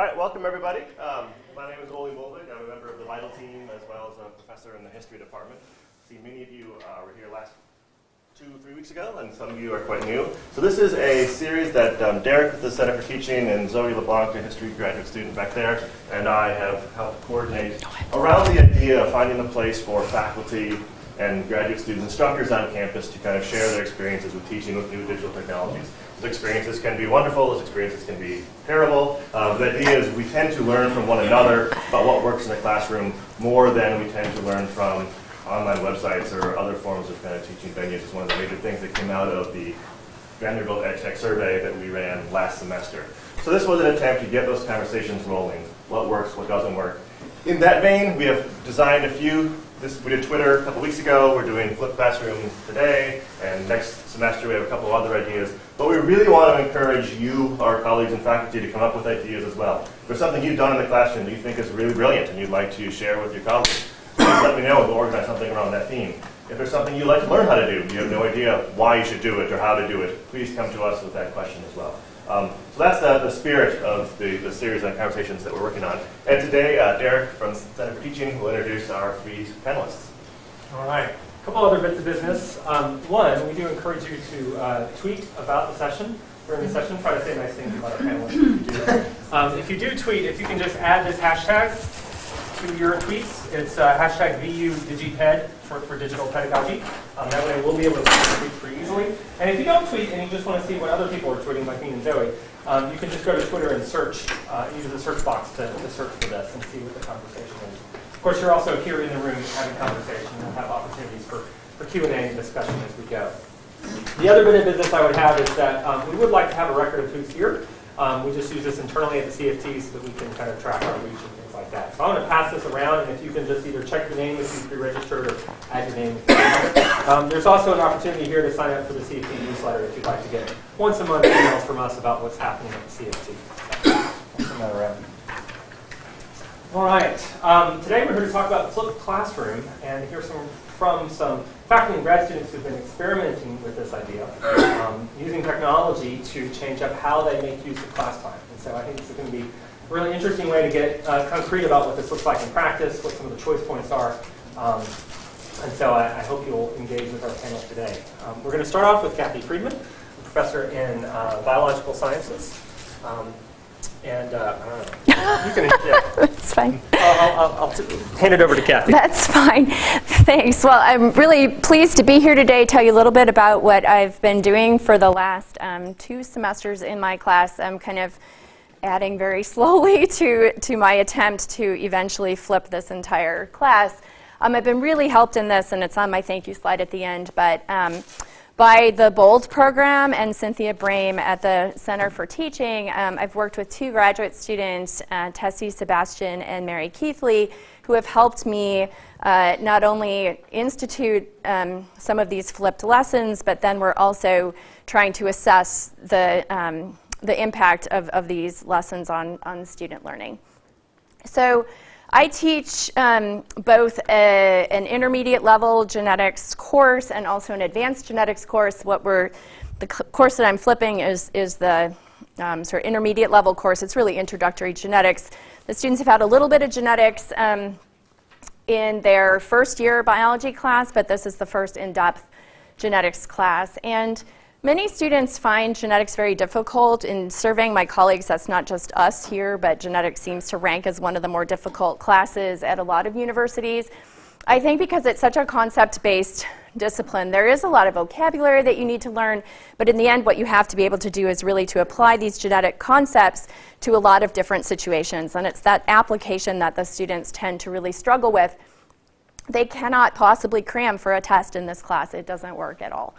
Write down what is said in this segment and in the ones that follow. All right, welcome everybody. My name is Oli Mulder. I'm a member of the Vital team as well as a professor in the history department. See, many of you were here last 2-3 weeks ago, and some of you are quite new. So this is a series that Derek at the Center for Teaching and Zoe LeBlanc, a history graduate student back there, and I have helped coordinate around the idea of finding a place for faculty and graduate students, instructors on campus to kind of share their experiences with teaching with new digital technologies. Those experiences can be wonderful, those experiences can be terrible. The idea is we tend to learn from one another about what works in the classroom more than we tend to learn from online websites or other forms of kind of teaching venues. It's one of the major things that came out of the Vanderbilt EdTech survey that we ran last semester. So this was an attempt to get those conversations rolling. What works, what doesn't work. In that vein, we have designed a few. We did Twitter a couple weeks ago. We're doing Flip Classroom today, and next semester we have a couple other ideas. But we really want to encourage you, our colleagues and faculty, to come up with ideas as well. If there's something you've done in the classroom that you think is really brilliant and you'd like to share with your colleagues, please let me know and we'll organize something around that theme. If there's something you'd like to learn how to do, you have no idea why you should do it or how to do it, please come to us with that question as well. So that's the spirit of the series on conversations that we're working on. And today, Derek from Center for Teaching will introduce our three panelists. All right. A couple other bits of business. One, we do encourage you to tweet about the session. During the session, try to say nice things about our panelists. If you do tweet, if you can just add this hashtag to your tweets, it's hashtag VU DigiPed, short for digital pedagogy. That way we'll be able to tweet pretty easily. And if you don't tweet and you just want to see what other people are tweeting, like me and Zoe, you can just go to Twitter and search, use the search box to search for this and see what the conversation is. Of course, you're also here in the room having conversation. We'll have opportunities for Q&A and discussion as we go. The other bit of business I would have is that we would like to have a record of who's here. We just use this internally at the CFT so that we can kind of track our reach and things like that. So I'm going to pass this around, and if you can just either check your name if you pre-registered or add your name. There's also an opportunity here to sign up for the CFT newsletter if you'd like to get once a month emails from us about what's happening at the CFT. So, that around. All right. Today we're here to talk about Flip Classroom and hear from some faculty and grad students who've been experimenting with this idea, using technology to change up how they make use of class time. And so I think this is going to be a really interesting way to get concrete about what this looks like in practice, what some of the choice points are. And so I hope you'll engage with our panel today. We're going to start off with Kathy Friedman, a professor in biological sciences. I don't know. You can, yeah. That's fine. I'll hand it over to Kathy. That's fine. Thanks. Well, I'm really pleased to be here today, tell you a little bit about what I've been doing for the last 2 semesters in my class. I'm kind of adding very slowly to my attempt to eventually flip this entire class. I've been really helped in this, and it's on my thank you slide at the end, but by the BOLD program and Cynthia Brame at the Center for Teaching. I've worked with 2 graduate students, Tessie Sebastian and Mary Keithley, who have helped me not only institute some of these flipped lessons, but then we're also trying to assess the impact of these lessons on student learning. So I teach both an intermediate level genetics course and also an advanced genetics course. The course that I'm flipping is the sort of intermediate level course. It's really introductory genetics. The students have had a little bit of genetics in their first year biology class, but this is the first in-depth genetics class. And many students find genetics very difficult. In surveying my colleagues, that's not just us here, but genetics seems to rank as one of the more difficult classes at a lot of universities. I think because it's such a concept-based discipline, there is a lot of vocabulary that you need to learn, but in the end, what you have to be able to do is really to apply these genetic concepts to a lot of different situations, and it's that application that the students tend to really struggle with. They cannot possibly cram for a test in this class. It doesn't work at all.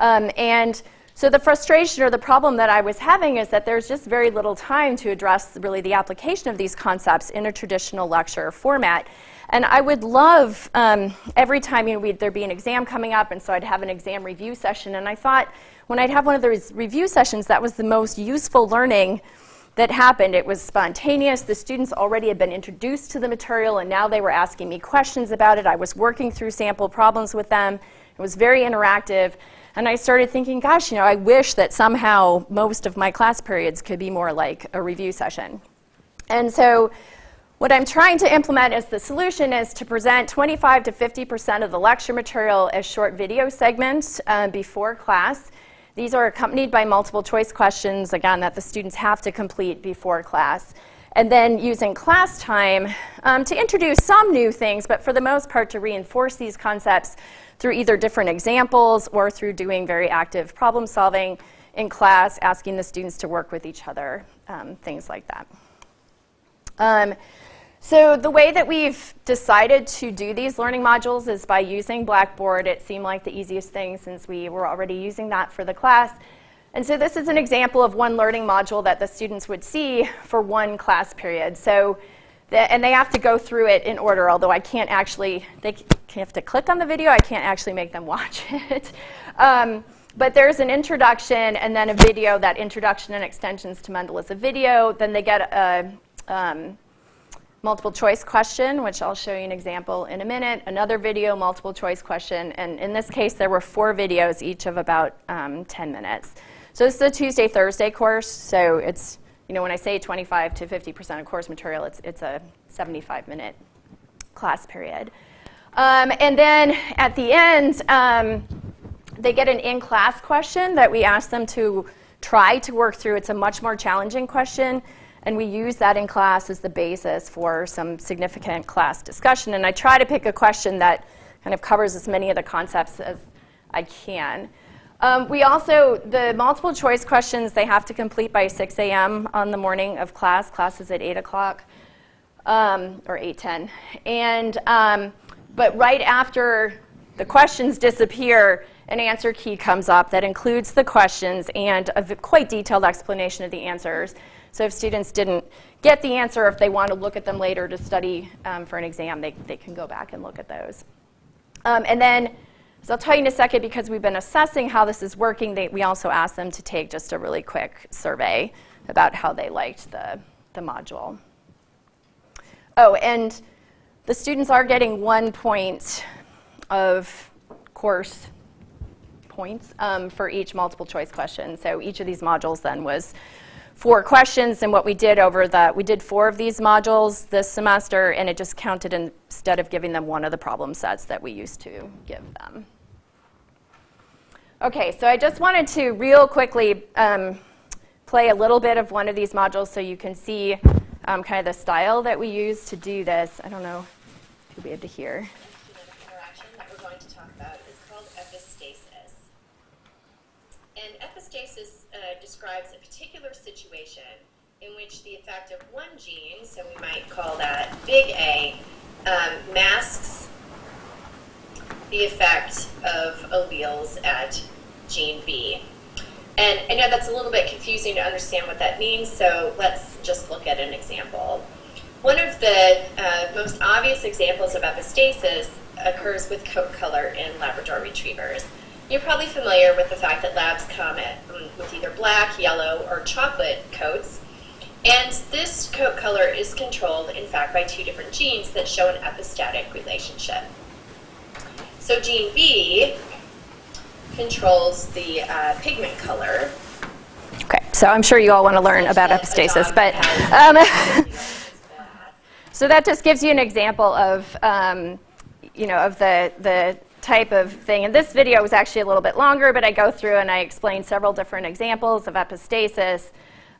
And so the frustration or the problem that I was having is that there's just very little time to address really the application of these concepts in a traditional lecture format. And I would love, every time there'd be an exam coming up, and so I'd have an exam review session, and I thought when I'd have one of those review sessions, that was the most useful learning that happened. It was spontaneous. The students already had been introduced to the material, and now they were asking me questions about it. I was working through sample problems with them. It was very interactive. And I started thinking, gosh, you know, I wish that somehow most of my class periods could be more like a review session. And so what I'm trying to implement as the solution is to present 25 to 50% of the lecture material as short video segments before class. These are accompanied by multiple choice questions, again, that the students have to complete before class. And then using class time to introduce some new things, but for the most part to reinforce these concepts through either different examples or through doing very active problem solving in class, asking the students to work with each other, things like that. So the way that we've decided to do these learning modules is by using Blackboard. It seemed like the easiest thing since we were already using that for the class. And so this is an example of one learning module that the students would see for one class period. So, and they have to go through it in order, although I can't actually, they have to click on the video, I can't actually make them watch it. But there's an introduction and then a video. That introduction and extensions to Mendel is a video. Then they get a multiple choice question, which I'll show you an example in a minute. Another video, multiple choice question. And in this case, there were 4 videos, each of about 10 minutes. So this is a Tuesday-Thursday course, so it's, you know, when I say 25 to 50% of course material, it's a 75-minute class period. And then at the end, they get an in-class question that we ask them to try to work through. It's a much more challenging question, and we use that in class as the basis for some significant class discussion. And I try to pick a question that kind of covers as many of the concepts as I can. We also, the multiple choice questions they have to complete by 6 a.m. on the morning of class. Class is at 8 o'clock or 8:10. And, but right after the questions disappear, an answer key comes up that includes the questions and a quite detailed explanation of the answers. So if students didn't get the answer, if they want to look at them later to study for an exam, they can go back and look at those. And then, so I'll tell you in a second, because we've been assessing how this is working, we also asked them to take just a really quick survey about how they liked the module. Oh, and the students are getting 1 point of course points for each multiple choice question. So each of these modules then was 4 questions, and what we did over the, we did 4 of these modules this semester, and it just counted instead of giving them one of the problem sets that we used to give them. Okay, so I just wanted to real quickly play a little bit of one of these modules so you can see kind of the style that we use to do this. I don't know if you'll be able to hear. Interaction that we're going to talk about is called epistasis. And epistasis describes a particular situation in which the effect of one gene, so we might call that big A, masks the effect of alleles at gene B. And I know that's a little bit confusing to understand what that means, so let's just look at an example. One of the most obvious examples of epistasis occurs with coat color in Labrador retrievers. You're probably familiar with the fact that labs come with either black, yellow, or chocolate coats. And this coat color is controlled, in fact, by 2 different genes that show an epistatic relationship. So gene B controls the pigment color. Okay, so I'm sure you all want to learn about epistasis, but so that just gives you an example of, you know, of the type of thing. And this video was actually a little bit longer, but I go through and I explain several different examples of epistasis.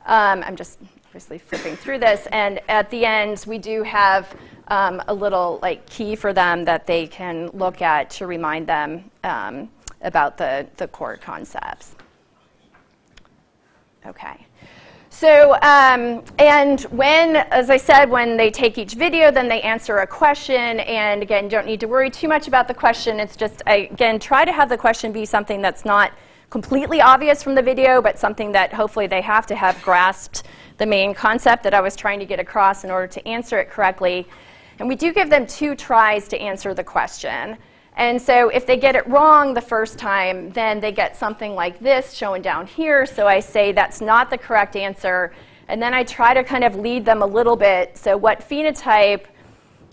I'm just obviously flipping through this, and at the end we do have a little like key for them that they can look at to remind them about the core concepts. Okay. So, and when, as I said, when they take each video, then they answer a question, and again, don't need to worry too much about the question. It's just, again, try to have the question be something that's not completely obvious from the video, but something that hopefully they have to have grasped the main concept that I was trying to get across in order to answer it correctly. And we do give them 2 tries to answer the question. And so if they get it wrong the first time, then they get something like this shown down here. So I say that's not the correct answer. And then I try to kind of lead them a little bit. So what phenotype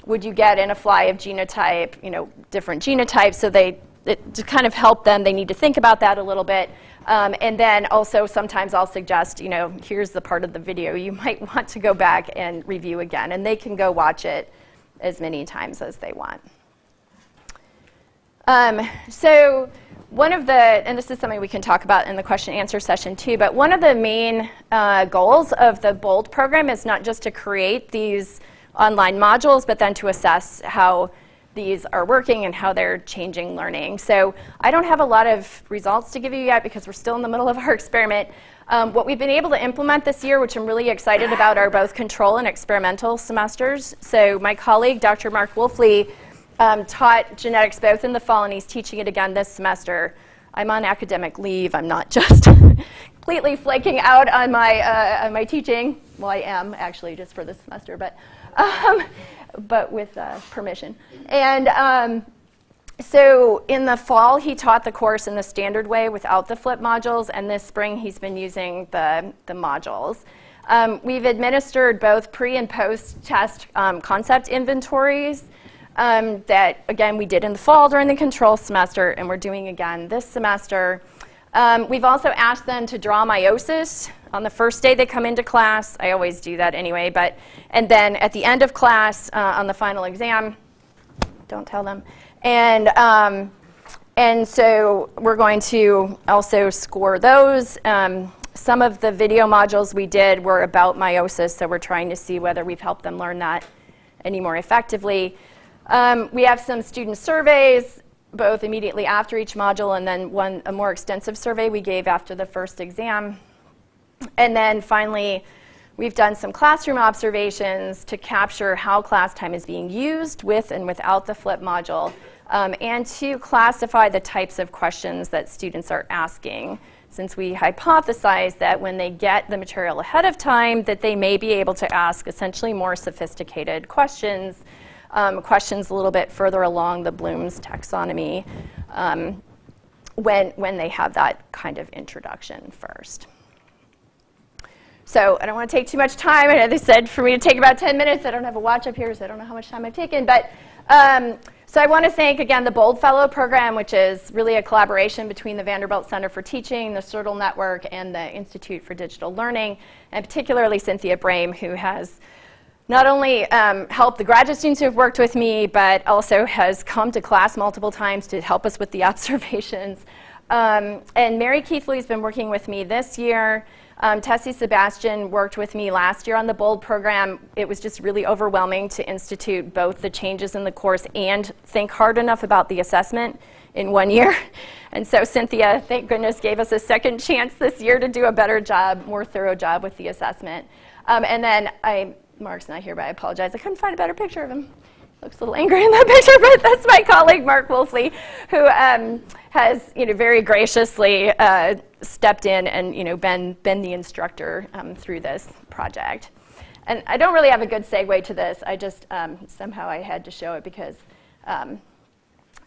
would you get in a fly of genotype, you know, different genotypes? So they, to kind of help them, they need to think about that a little bit. And then also sometimes I'll suggest, you know, here's the part of the video you might want to go back and review again, and they can go watch it as many times as they want. So one of the, and this is something we can talk about in the question and answer session too, but one of the main goals of the BOLD program is not just to create these online modules, but then to assess how these are working and how they're changing learning. So I don't have a lot of results to give you yet because we're still in the middle of our experiment. What we've been able to implement this year, which I'm really excited about, are both control and experimental semesters. So my colleague, Dr. Mark Wolfley, taught genetics both in the fall, and he's teaching it again this semester. I'm on academic leave. I'm not just completely flaking out on my teaching. Well, I am actually just for this semester, but with permission. And so in the fall, he taught the course in the standard way without the flip modules, and this spring he's been using the modules. We've administered both pre and post test concept inventories. That, again, we did in the fall during the control semester, and we're doing again this semester. We've also asked them to draw meiosis on the first day they come into class. I always do that anyway, but, and then at the end of class on the final exam, don't tell them. And so we're going to also score those. Some of the video modules we did were about meiosis, so we're trying to see whether we've helped them learn that any more effectively. We have some student surveys, both immediately after each module and then one, a more extensive survey we gave after the first exam. And then finally, we've done some classroom observations to capture how class time is being used with and without the flip module, and to classify the types of questions that students are asking, since we hypothesize that when they get the material ahead of time that they may be able to ask essentially more sophisticated questions. Questions a little bit further along the Bloom's taxonomy when they have that kind of introduction first. So I don't want to take too much time. I know they said for me to take about 10 minutes. I don't have a watch up here, so I don't know how much time I've taken. But so I want to thank, again, the BOLD Fellow program, which is really a collaboration between the Vanderbilt Center for Teaching, the CIRTL Network, and the Institute for Digital Learning, and particularly Cynthia Brame, who has not only helped the graduate students who have worked with me, but also has come to class multiple times to help us with the observations. And Mary Keithley has been working with me this year. Tessie Sebastian worked with me last year on the BOLD program. It was just really overwhelming to institute both the changes in the course and think hard enough about the assessment in 1 year. And so Cynthia, thank goodness, gave us a second chance this year to do a better job, more thorough job with the assessment. And then Mark's not here, but I apologize. I couldn't find a better picture of him. Looks a little angry in that picture, but that's my colleague Mark Wolfley, who has, you know, very graciously stepped in and, you know, been the instructor through this project. And I don't really have a good segue to this. I just somehow I had to show it because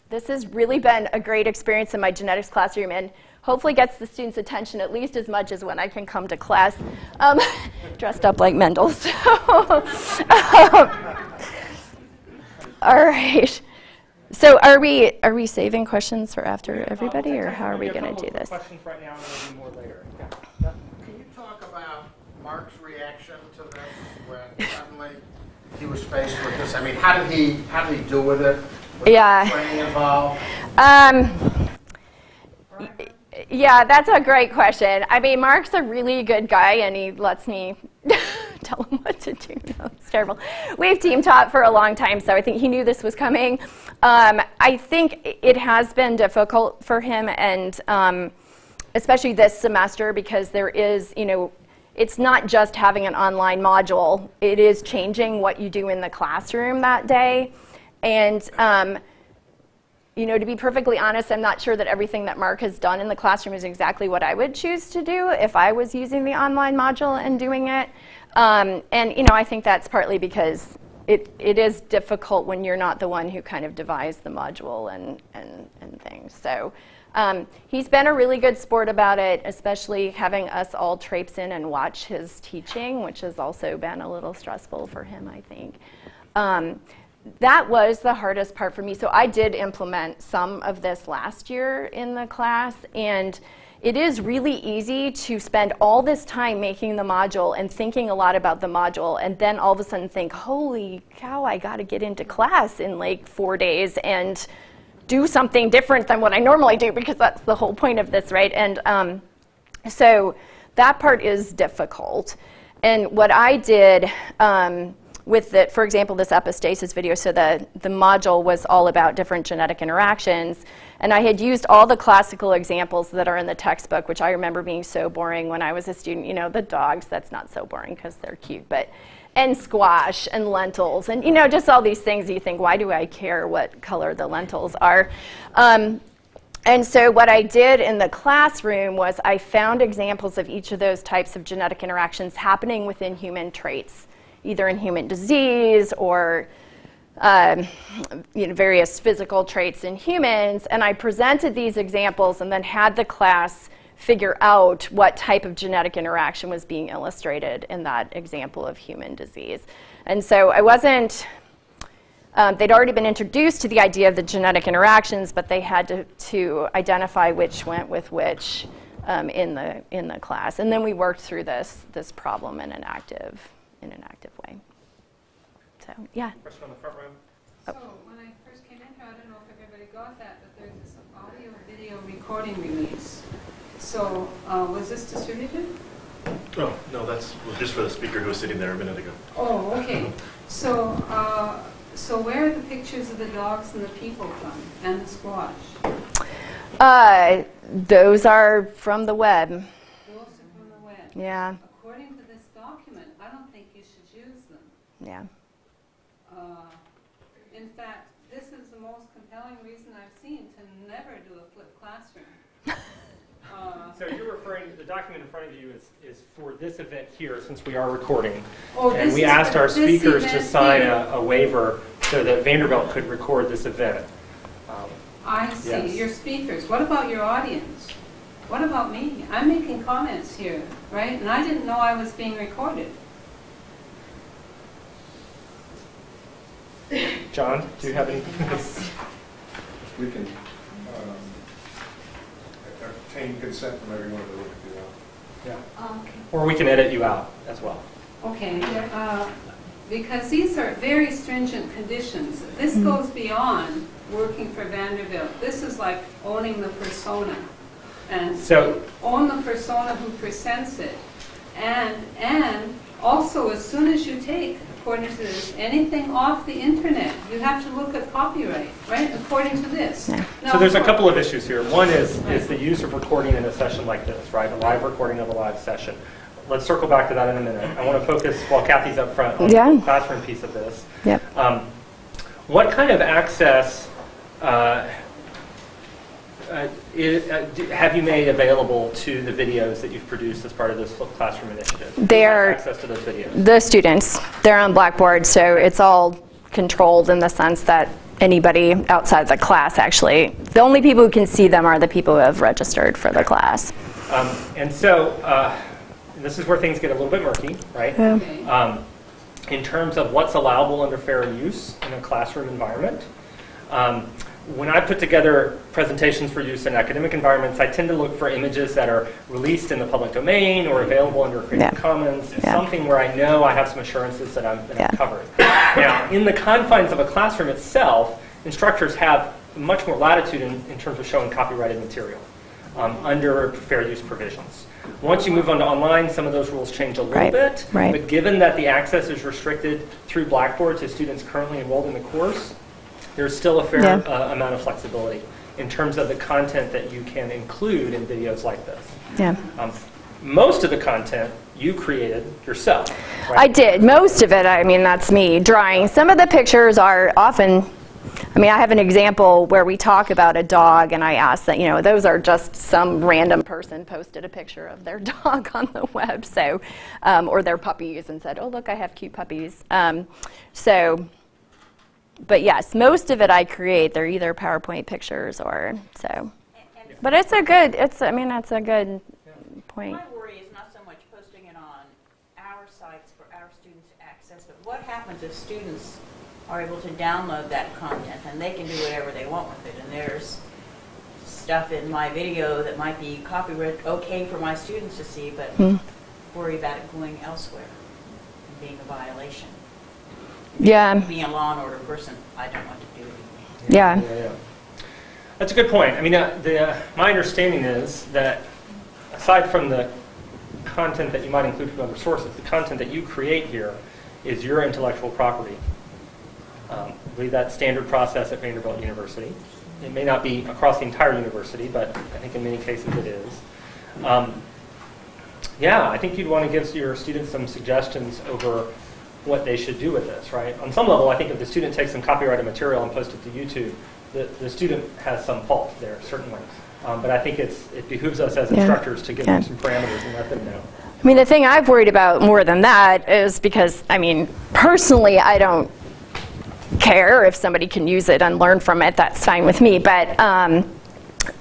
this has really been a great experience in my genetics classroom, and hopefully gets the students' attention at least as much as when I can come to class dressed up like Mendel. So all right. So are we saving questions for after everybody, or how are we going to do this? Questions right now, and then more later. Yeah. Can you talk about Mark's reaction to this when suddenly he was faced with this? I mean, how did he deal with it? Was training involved? Yeah, that's a great question. I mean, Mark's a really good guy, and he lets me tell him what to do. No, it's terrible. We've team taught for a long time, so I think he knew this was coming. I think it has been difficult for him, and especially this semester, because there is, you know, it's not just having an online module. It is changing what you do in the classroom that day. And you know, to be perfectly honest, I'm not sure that everything that Mark has done in the classroom is exactly what I would choose to do if I was using the online module and doing it. And, you know, I think that's partly because it is difficult when you're not the one who kind of devised the module and things. So he's been a really good sport about it, especially having us all traipse in and watch his teaching, which has also been a little stressful for him, I think. That was the hardest part for me. So I did implement some of this last year in the class, and it is really easy to spend all this time making the module and thinking a lot about the module, and then all of a sudden think, holy cow, I got to get into class in like 4 days and do something different than what I normally do, because that's the whole point of this, right? And so that part is difficult. And what I did with it, for example, this epistasis video, so the module was all about different genetic interactions, and I had used all the classical examples that are in the textbook, which I remember being so boring when I was a student. You know, the dogs, that's not so boring because they're cute, but, and squash and lentils and, you know, just all these things you think, why do I care what color the lentils are? And so what I did in the classroom was I found examples of each of those types of genetic interactions happening within human traits, either in human disease or you know, various physical traits in humans. And I presented these examples and then had the class figure out what type of genetic interaction was being illustrated in that example of human disease. And so I wasn't... they'd already been introduced to the idea of the genetic interactions, but they had to identify which went with which in the class. And then we worked through this problem in an active way. So yeah. Question on the front row. So when I first came in here, I don't know if everybody got that, but there's this audio video recording release. So was this distributed? No, no, that's just for the speaker who was sitting there a minute ago. Oh, okay. So. So where are the pictures of the dogs and the people from, and the squash? Those are from the web. Those are from the web. Yeah. According to this document, I don't think you should use them. Yeah. In fact, this is the most compelling reason I've seen to never do a flipped classroom. So you're referring to the document in front of you is for this event here, since we are recording. Oh, and we asked our speakers to sign a waiver so that Vanderbilt could record this event. I see. Yes. Your speakers. What about your audience? What about me? I'm making comments here, right? And I didn't know I was being recorded. John, do you have any? We can... consent from everyone to look at you out. Yeah. Okay. Or we can edit you out as well. Okay. Because these are very stringent conditions. This goes beyond working for Vanderbilt. This is like owning the persona. And so own the persona who presents it. And also, as soon as you take, according to this, anything off the internet, you have to look at copyright, right? According to this. Yeah. Now, so there's a couple of issues here. One is the use of recording in a session like this, right? A live recording of a live session. Let's circle back to that in a minute. I want to focus, while Kathy's up front, on the classroom piece of this. Yep. What kind of access have you made available to the videos that you've produced as part of this classroom initiative? They're access to those videos. The students. They're on Blackboard, so it's all controlled in the sense that anybody outside the class actually. The only people who can see them are the people who have registered for the class. And so this is where things get a little bit murky, right? Yeah. Okay. In terms of what's allowable under fair use in a classroom environment. When I put together presentations for use in academic environments, I tend to look for images that are released in the public domain or available under Creative Commons. It's something where I know I have some assurances that I'm covered. Now, in the confines of a classroom itself, instructors have much more latitude in terms of showing copyrighted material under fair use provisions. Once you move on to online, some of those rules change a little bit, but given that the access is restricted through Blackboard to students currently enrolled in the course, there's still a fair amount of flexibility in terms of the content that you can include in videos like this. Yeah. Most of the content you created yourself, right? I did. Most of it, I mean, that's me drawing. Some of the pictures are often, I mean, I have an example where we talk about a dog and I ask that, you know, those are just some random person posted a picture of their dog on the web, so, or their puppies and said, oh, look, I have cute puppies. But yes, most of it I create. They're either PowerPoint pictures or so. But it's a good, I mean, that's a good point. My worry is not so much posting it on our sites for our students to access, but what happens if students are able to download that content and they can do whatever they want with it? And there's stuff in my video that might be copyright okay for my students to see, but worry about it going elsewhere and being a violation. Yeah. Being a law and order person, I don't want to do it. Yeah. That's a good point. I mean, my understanding is that aside from the content that you might include from other sources, the content that you create here is your intellectual property. I believe that's standard process at Vanderbilt University. It may not be across the entire university, but I think in many cases it is. Yeah, I think you'd want to give your students some suggestions over what they should do with this, right? On some level, I think if the student takes some copyrighted material and posts it to YouTube, the student has some fault there, certainly. But I think it behooves us as instructors to give them some parameters and let them know. I mean, the thing I've worried about more than that is because, I mean, personally, I don't care if somebody can use it and learn from it. That's fine with me. But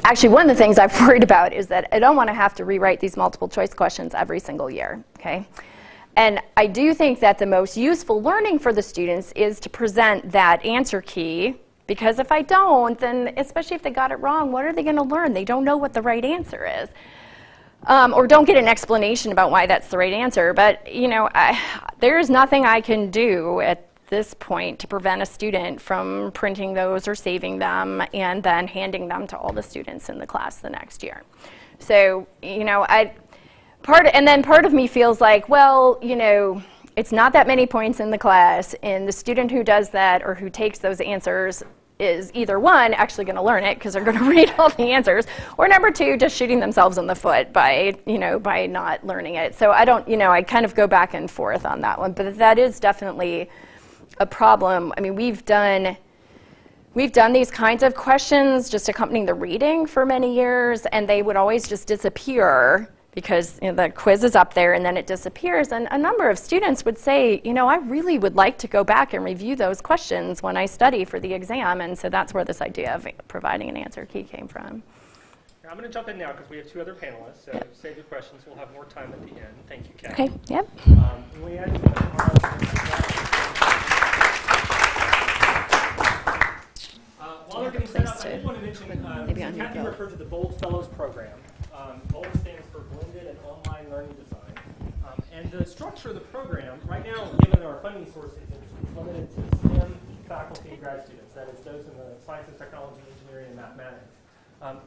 actually, one of the things I've worried about is that I don't want to have to rewrite these multiple choice questions every single year. Okay. And I do think that the most useful learning for the students is to present that answer key, because if I don't, then especially if they got it wrong, what are they going to learn? They don't know what the right answer is. Or don't get an explanation about why that's the right answer. But, you know, there's nothing I can do at this point to prevent a student from printing those or saving them and then handing them to all the students in the class the next year. So, you know, part of me feels like, well, you know, it's not that many points in the class, and the student who does that or who takes those answers is either one, actually going to learn it because they're going to read all the answers, or number two, just shooting themselves in the foot by, you know, by not learning it. So I don't, you know, I kind of go back and forth on that one, but that is definitely a problem. I mean, we've done these kinds of questions just accompanying the reading for many years, and they would always just disappear because, you know, the quiz is up there and then it disappears. And a number of students would say, you know, I really would like to go back and review those questions when I study for the exam. And so that's where this idea of providing an answer key came from. I'm going to jump in now because we have two other panelists. So save your questions. We'll have more time at the end. Thank you, Kathy. Okay. Yep. While they're getting set up, I just want to mention, Kathy referred to the BOLD Fellows program. BOLD stands for Blended and Online Learning Design. And the structure of the program, right now, given our funding sources, it's limited to STEM faculty and grad students. That is, those in the sciences, technology, engineering, and mathematics.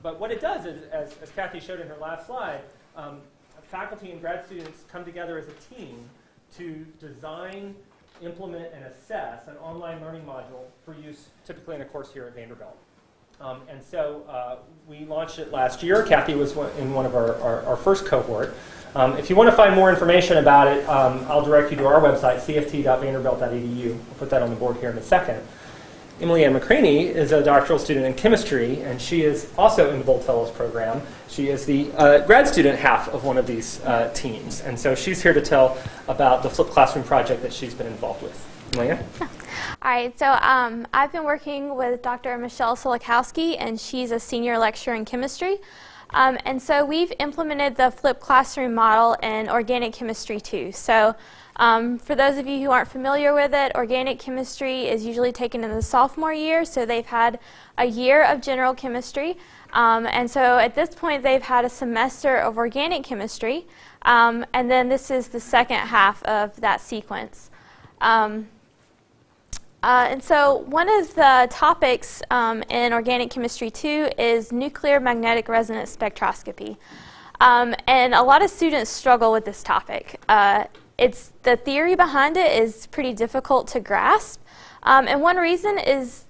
But what it does is, as Kathy showed in her last slide, faculty and grad students come together as a team to design, implement, and assess an online learning module for use typically in a course here at Vanderbilt. And so we launched it last year. Kathy was in one of our first cohort. If you want to find more information about it, I'll direct you to our website, cft.vanderbilt.edu. I'll put that on the board here in a second. Emily Ann McCraney is a doctoral student in chemistry, and she is also in the BOLD Fellows program. She is the grad student half of one of these teams, and so she's here to tell about the flipped classroom project that she's been involved with. Emily Ann? All right, so I've been working with Dr. Michelle Sulikowski, and she's a senior lecturer in chemistry. And so we've implemented the flipped classroom model in organic chemistry too. So for those of you who aren't familiar with it, organic chemistry is usually taken in the sophomore year, so they've had a year of general chemistry. And so at this point, they've had a semester of organic chemistry, and then this is the second half of that sequence. And so one of the topics in Organic Chemistry 2 is nuclear magnetic resonance spectroscopy. And a lot of students struggle with this topic. It's the theory behind it is pretty difficult to grasp. And one reason is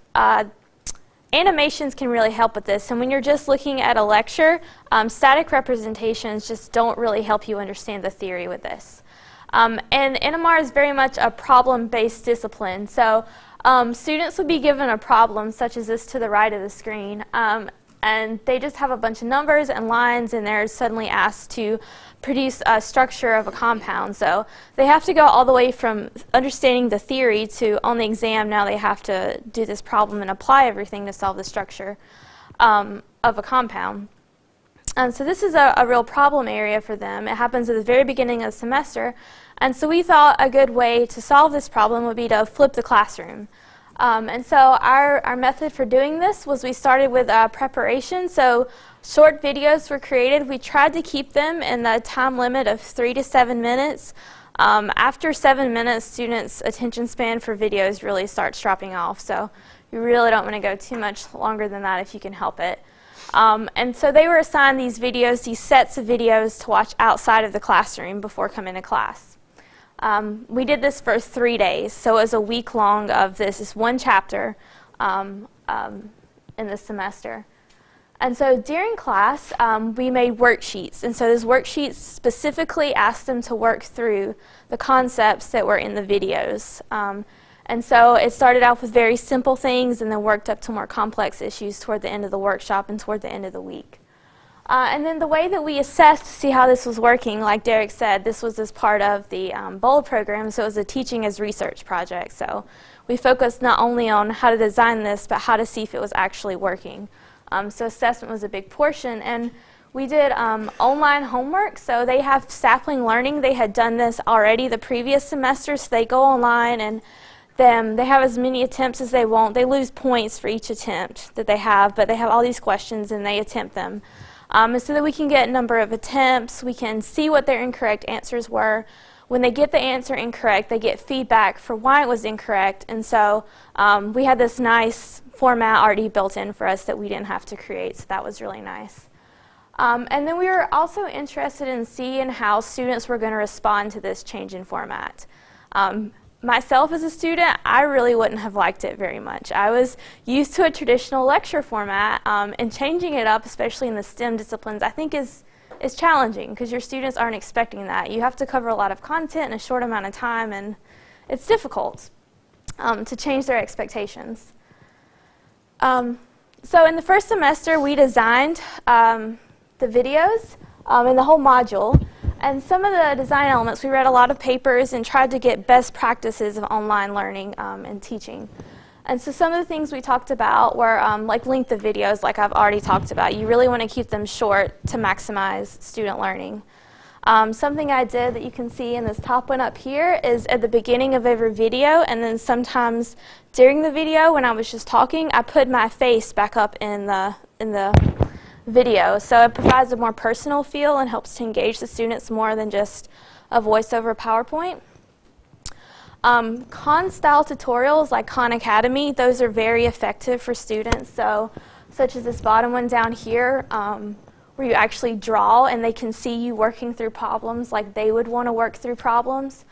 animations can really help with this. And when you're just looking at a lecture, static representations just don't really help you understand the theory with this. And NMR is very much a problem-based discipline, so students would be given a problem such as this to the right of the screen, and they just have a bunch of numbers and lines, and they're suddenly asked to produce a structure of a compound. So they have to go all the way from understanding the theory to on the exam, now they have to do this problem and apply everything to solve the structure of a compound. So this is a real problem area for them. It happens at the very beginning of the semester. And so we thought a good way to solve this problem would be to flip the classroom. And so our method for doing this was we started with preparation. So short videos were created. We tried to keep them in the time limit of 3 to 7 minutes. After 7 minutes, students' attention span for videos really starts dropping off. So you really don't want to go too much longer than that if you can help it. And so they were assigned these videos, these sets of videos to watch outside of the classroom before coming to class. We did this for 3 days, so it was a week long of this. It's one chapter in the semester. And so during class, we made worksheets. And so those worksheets specifically asked them to work through the concepts that were in the videos. And so it started off with very simple things and then worked up to more complex issues toward the end of the workshop and toward the end of the week. And then the way that we assessed to see how this was working, like Derek said, this was as part of the BOLD program, so it was a teaching as research project. So we focused not only on how to design this, but how to see if it was actually working. So assessment was a big portion, and we did online homework. So they have Sapling Learning. They had done this already the previous semester, so they go online and they have as many attempts as they want. They lose points for each attempt that they have, but they have all these questions and they attempt them. And so that we can get a number of attempts, we can see what their incorrect answers were. When they get the answer incorrect, they get feedback for why it was incorrect. And so we had this nice format already built in for us that we didn't have to create, so that was really nice. And then we were also interested in seeing how students were going to respond to this change in format. Myself as a student, I really wouldn't have liked it very much. I was used to a traditional lecture format, and changing it up, especially in the STEM disciplines, I think is challenging because your students aren't expecting that. You have to cover a lot of content in a short amount of time, and it's difficult to change their expectations. So in the first semester, we designed the videos and the whole module. And some of the design elements, we read a lot of papers and tried to get best practices of online learning and teaching. And so some of the things we talked about were like length of videos, like I've already talked about. You really want to keep them short to maximize student learning. Something I did that you can see in this top one up here is at the beginning of every video, and then sometimes during the video when I was just talking, I put my face back up in the video. So it provides a more personal feel and helps to engage the students more than just a voiceover PowerPoint. Khan style tutorials like Khan Academy, those are very effective for students. So such as this bottom one down here where you actually draw and they can see you working through problems like they would want to work through problems.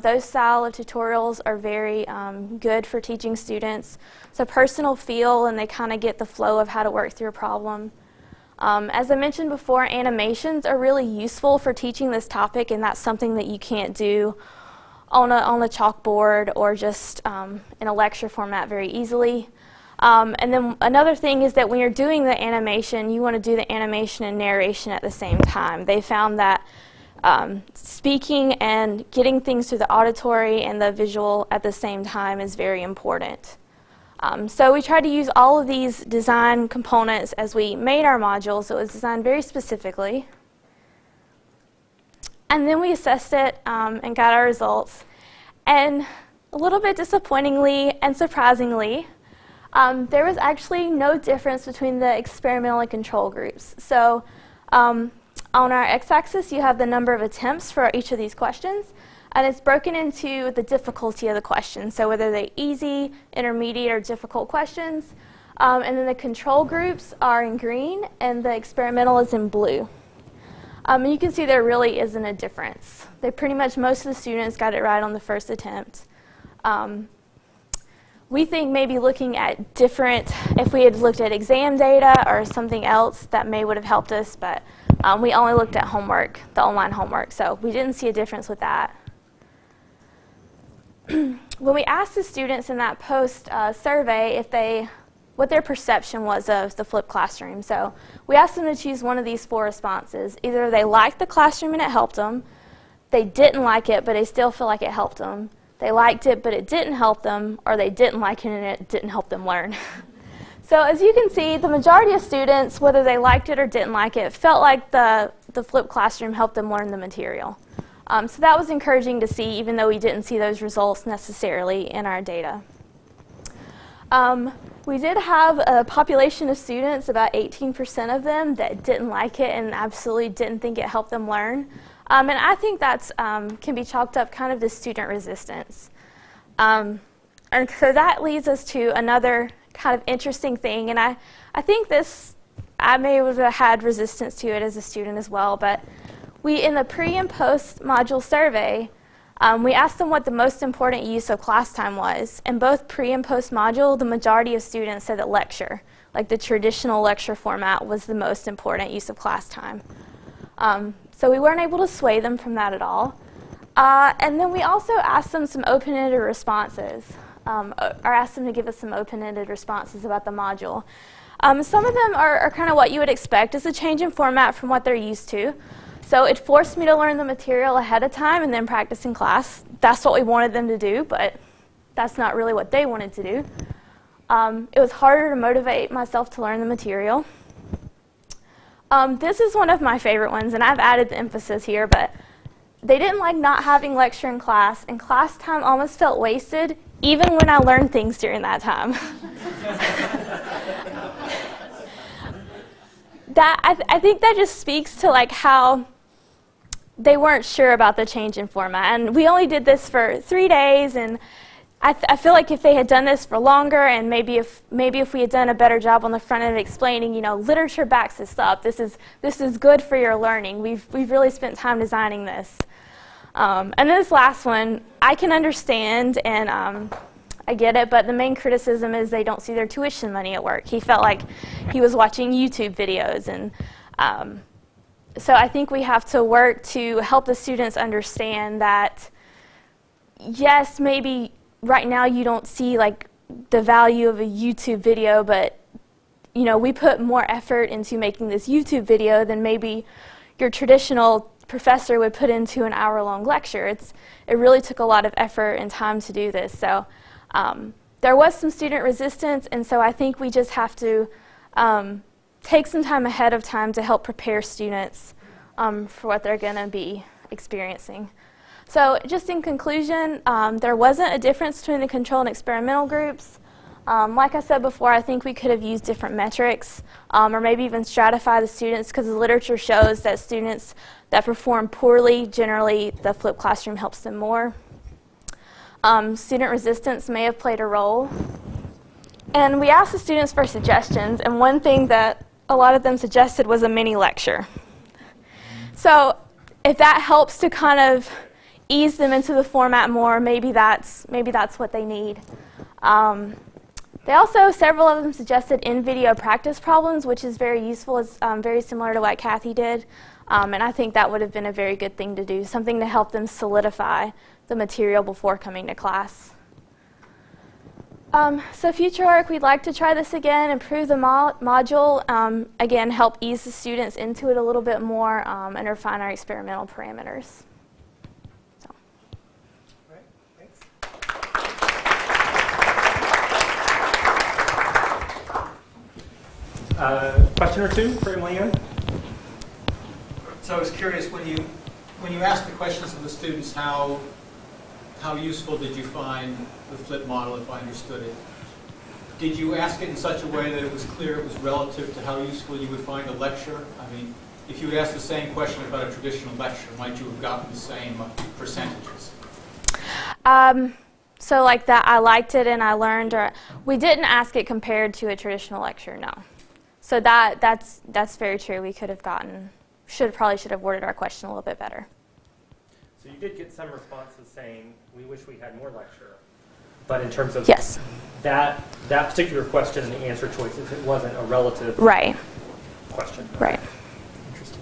Those style of tutorials are very good for teaching students. It's a personal feel and they kind of get the flow of how to work through a problem. As I mentioned before, animations are really useful for teaching this topic, and that's something that you can't do on a chalkboard or just in a lecture format very easily. And then another thing is that when you're doing the animation, you want to do the animation and narration at the same time. They found that speaking and getting things through the auditory and the visual at the same time is very important. So we tried to use all of these design components as we made our module, so it was designed very specifically. And then we assessed it and got our results. And a little bit disappointingly and surprisingly, there was actually no difference between the experimental and control groups. So on our x-axis, you have the number of attempts for each of these questions. And it's broken into the difficulty of the question, so whether they're easy, intermediate, or difficult questions. And then the control groups are in green, and the experimental is in blue. And you can see there really isn't a difference. They pretty much, most of the students got it right on the first attempt. We think maybe looking at different, if we had looked at exam data or something else, that may would have helped us, but we only looked at homework, the online homework, so we didn't see a difference with that. When we asked the students in that post survey if what their perception was of the flipped classroom, so we asked them to choose one of these four responses. Either they liked the classroom and it helped them, they didn't like it but they still feel like it helped them, they liked it but it didn't help them, or they didn't like it and it didn't help them learn. So as you can see, the majority of students, whether they liked it or didn't like it, felt like the flipped classroom helped them learn the material. So that was encouraging to see, even though we didn't see those results necessarily in our data. We did have a population of students, about 18% of them, that didn't like it and absolutely didn't think it helped them learn. And I think that can be chalked up kind of to student resistance. And so that leads us to another kind of interesting thing. And I think this, I may have had resistance to it as a student as well, but we, in the pre and post module survey, we asked them what the most important use of class time was. In both pre and post module, the majority of students said that lecture, like the traditional lecture format, was the most important use of class time. So we weren't able to sway them from that at all. And then we also asked them some open-ended responses, or asked them to give us some open-ended responses about the module. Some of them are kind of what you would expect. It's a change in format from what they're used to. So it forced me to learn the material ahead of time and then practice in class. That's what we wanted them to do, but that's not really what they wanted to do. It was harder to motivate myself to learn the material. This is one of my favorite ones, and I've added the emphasis here, but they didn't like not having lecture in class, and class time almost felt wasted, even when I learned things during that time. That, I think that just speaks to like how they weren't sure about the change in format. And we only did this for 3 days, and I feel like if they had done this for longer, and maybe if we had done a better job on the front end explaining, you know, literature backs this up. This is good for your learning. We've really spent time designing this. And then this last one, I can understand, and I get it, but the main criticism is they don't see their tuition money at work. He felt like he was watching YouTube videos, and so I think we have to work to help the students understand that, yes, maybe right now you don't see like the value of a YouTube video, but you know, we put more effort into making this YouTube video than maybe your traditional professor would put into an hour-long lecture. It really took a lot of effort and time to do this. So there was some student resistance, and so I think we just have to take some time ahead of time to help prepare students for what they're going to be experiencing. So just in conclusion, there wasn't a difference between the control and experimental groups. Like I said before, I think we could have used different metrics, or maybe even stratify the students, because the literature shows that students that perform poorly, generally the flipped classroom helps them more. Student resistance may have played a role. And we asked the students for suggestions, and one thing that a lot of them suggested was a mini lecture. So if that helps to kind of ease them into the format more, maybe that's what they need. They also, several of them suggested in-video practice problems, which is very useful. It's very similar to what Kathy did. And I think that would have been a very good thing to do, something to help them solidify the material before coming to class. So future work, we'd like to try this again, improve the module, again, help ease the students into it a little bit more, and refine our experimental parameters. So. All right, thanks. Question or two for Emily Ann? So I was curious, when you asked the questions of the students, how useful did you find the flip model, if I understood it? Did you ask it in such a way that it was clear it was relative to how useful you would find a lecture? I mean, if you had asked the same question about a traditional lecture, might you have gotten the same percentages? So like that, I liked it and I learned, or we didn't ask it compared to a traditional lecture, no. So that's very true. We could have gotten... Probably should have worded our question a little bit better. So you did get some responses saying, we wish we had more lecture. But in terms of yes, that particular question and the answer choices, it wasn't a relative right question. Right. Interesting.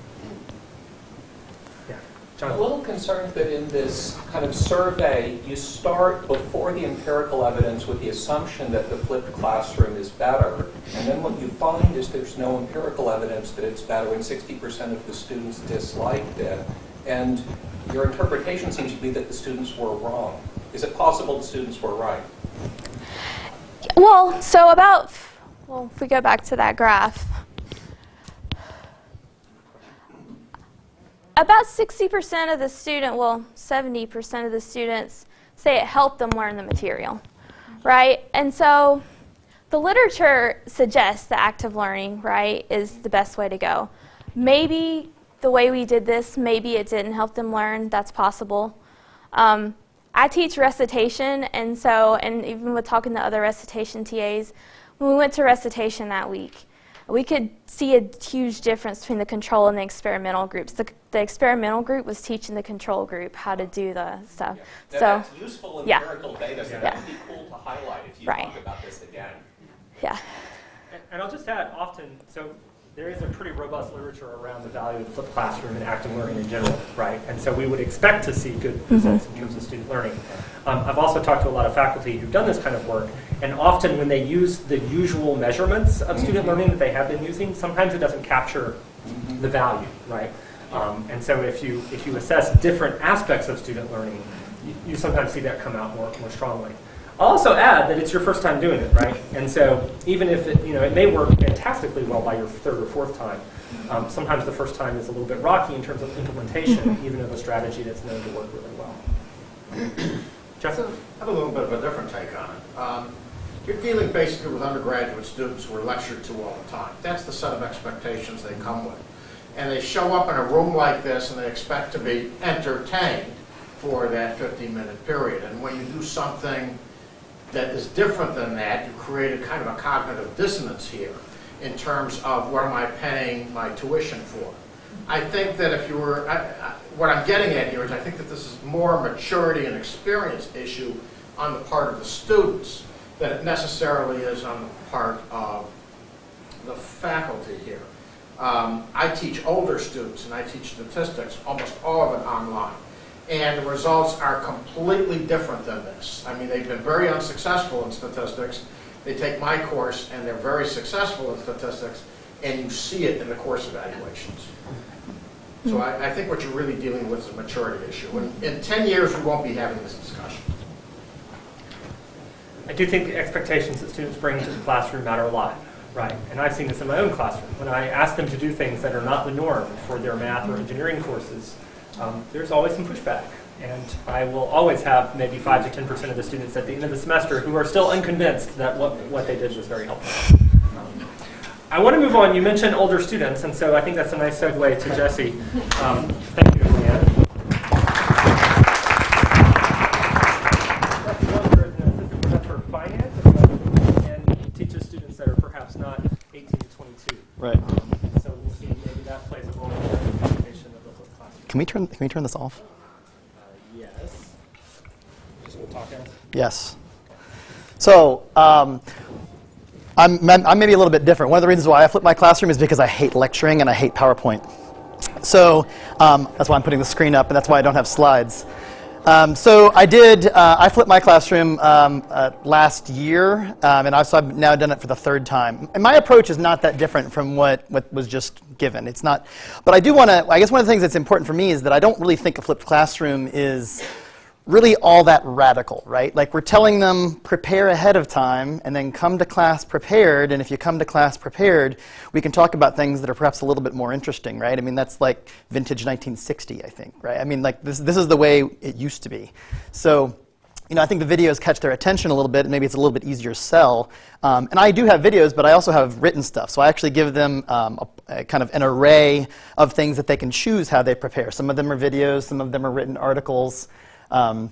Yeah, John. I'm a little concerned that in this kind of survey, you start before the empirical evidence with the assumption that the flipped classroom is better. And then what you find is there's no empirical evidence that it's better, and 60% of the students disliked it. And your interpretation seems to be that the students were wrong. Is it possible the students were right? Well, so about, well, if we go back to that graph, about 60% of the student, well, 70% of the students say it helped them learn the material, right? And so The literature suggests that active learning, right, is the best way to go. Maybe the way we did this, maybe it didn't help them learn. That's possible. I teach recitation, and so, and even with talking to other recitation TAs, when we went to recitation that week, we could see a huge difference between the control and the experimental groups. The experimental group was teaching the control group how to do the stuff. Yeah. So that's useful empirical data, so that would be cool to highlight if you talk about this again. Yeah. And I'll just add, often, so there is a pretty robust literature around the value of the flipped classroom and active learning in general, right? And so we would expect to see good results in terms of student learning. I've also talked to a lot of faculty who've done this kind of work, and often when they use the usual measurements of student learning that they have been using, sometimes it doesn't capture the value, right? And so if you assess different aspects of student learning, you sometimes see that come out more strongly. I'll also add that it's your first time doing it, right? And so even if it, you know, it may work fantastically well by your third or fourth time, sometimes the first time is a little bit rocky in terms of implementation, even of a strategy that's known to work really well. Jeff? So I have a little bit of a different take on it. You're dealing basically with undergraduate students who are lectured to all the time. That's the set of expectations they come with. And they show up in a room like this and they expect to be entertained for that 15-minute period. And when you do something that is different than that, you create a kind of a cognitive dissonance here in terms of what am I paying my tuition for. I think that if you were, what I'm getting at here is I think that this is more a maturity and experience issue on the part of the students than it necessarily is on the part of the faculty here. I teach older students and I teach statistics, almost all of it online. And the results are completely different than this. I mean, they've been very unsuccessful in statistics. They take my course and they're very successful in statistics, and you see it in the course evaluations. So I think what you're really dealing with is a maturity issue. And in 10 years, we won't be having this discussion. I do think the expectations that students bring to the classroom matter a lot, right? And I've seen this in my own classroom. When I ask them to do things that are not the norm for their math or engineering courses, there's always some pushback, and I will always have maybe 5 to 10% of the students at the end of the semester who are still unconvinced that what they did was very helpful. I want to move on. You mentioned older students, and so I think that's a nice segue to Jesse. Thank you, Leanne. Jesse Blocher is an assistant professor of finance, and he teaches students that are perhaps not 18 to 22. Right. So we'll see maybe that plays a role in the education of the whole class. Can we turn this off? Yes. Just talk out. Yes. So. I'm maybe a little bit different. One of the reasons why I flip my classroom is because I hate lecturing and I hate PowerPoint. So that's why I'm putting the screen up, and that's why I don't have slides. So I flipped my classroom last year, and I've now done it for the third time. And my approach is not that different from what was just given. It's not, but I do want to, I guess one of the things that's important for me is that I don't really think a flipped classroom is really all that radical, right? Like, we're telling them prepare ahead of time and then come to class prepared, and if you come to class prepared, we can talk about things that are perhaps a little bit more interesting, right? I mean, that's like vintage 1960, I think, right? I mean, like, this is the way it used to be. So, you know, I think the videos catch their attention a little bit, and maybe it's a little bit easier to sell. And I do have videos, but I also have written stuff, so I actually give them a kind of an array of things that they can choose how they prepare. Some of them are videos, some of them are written articles. And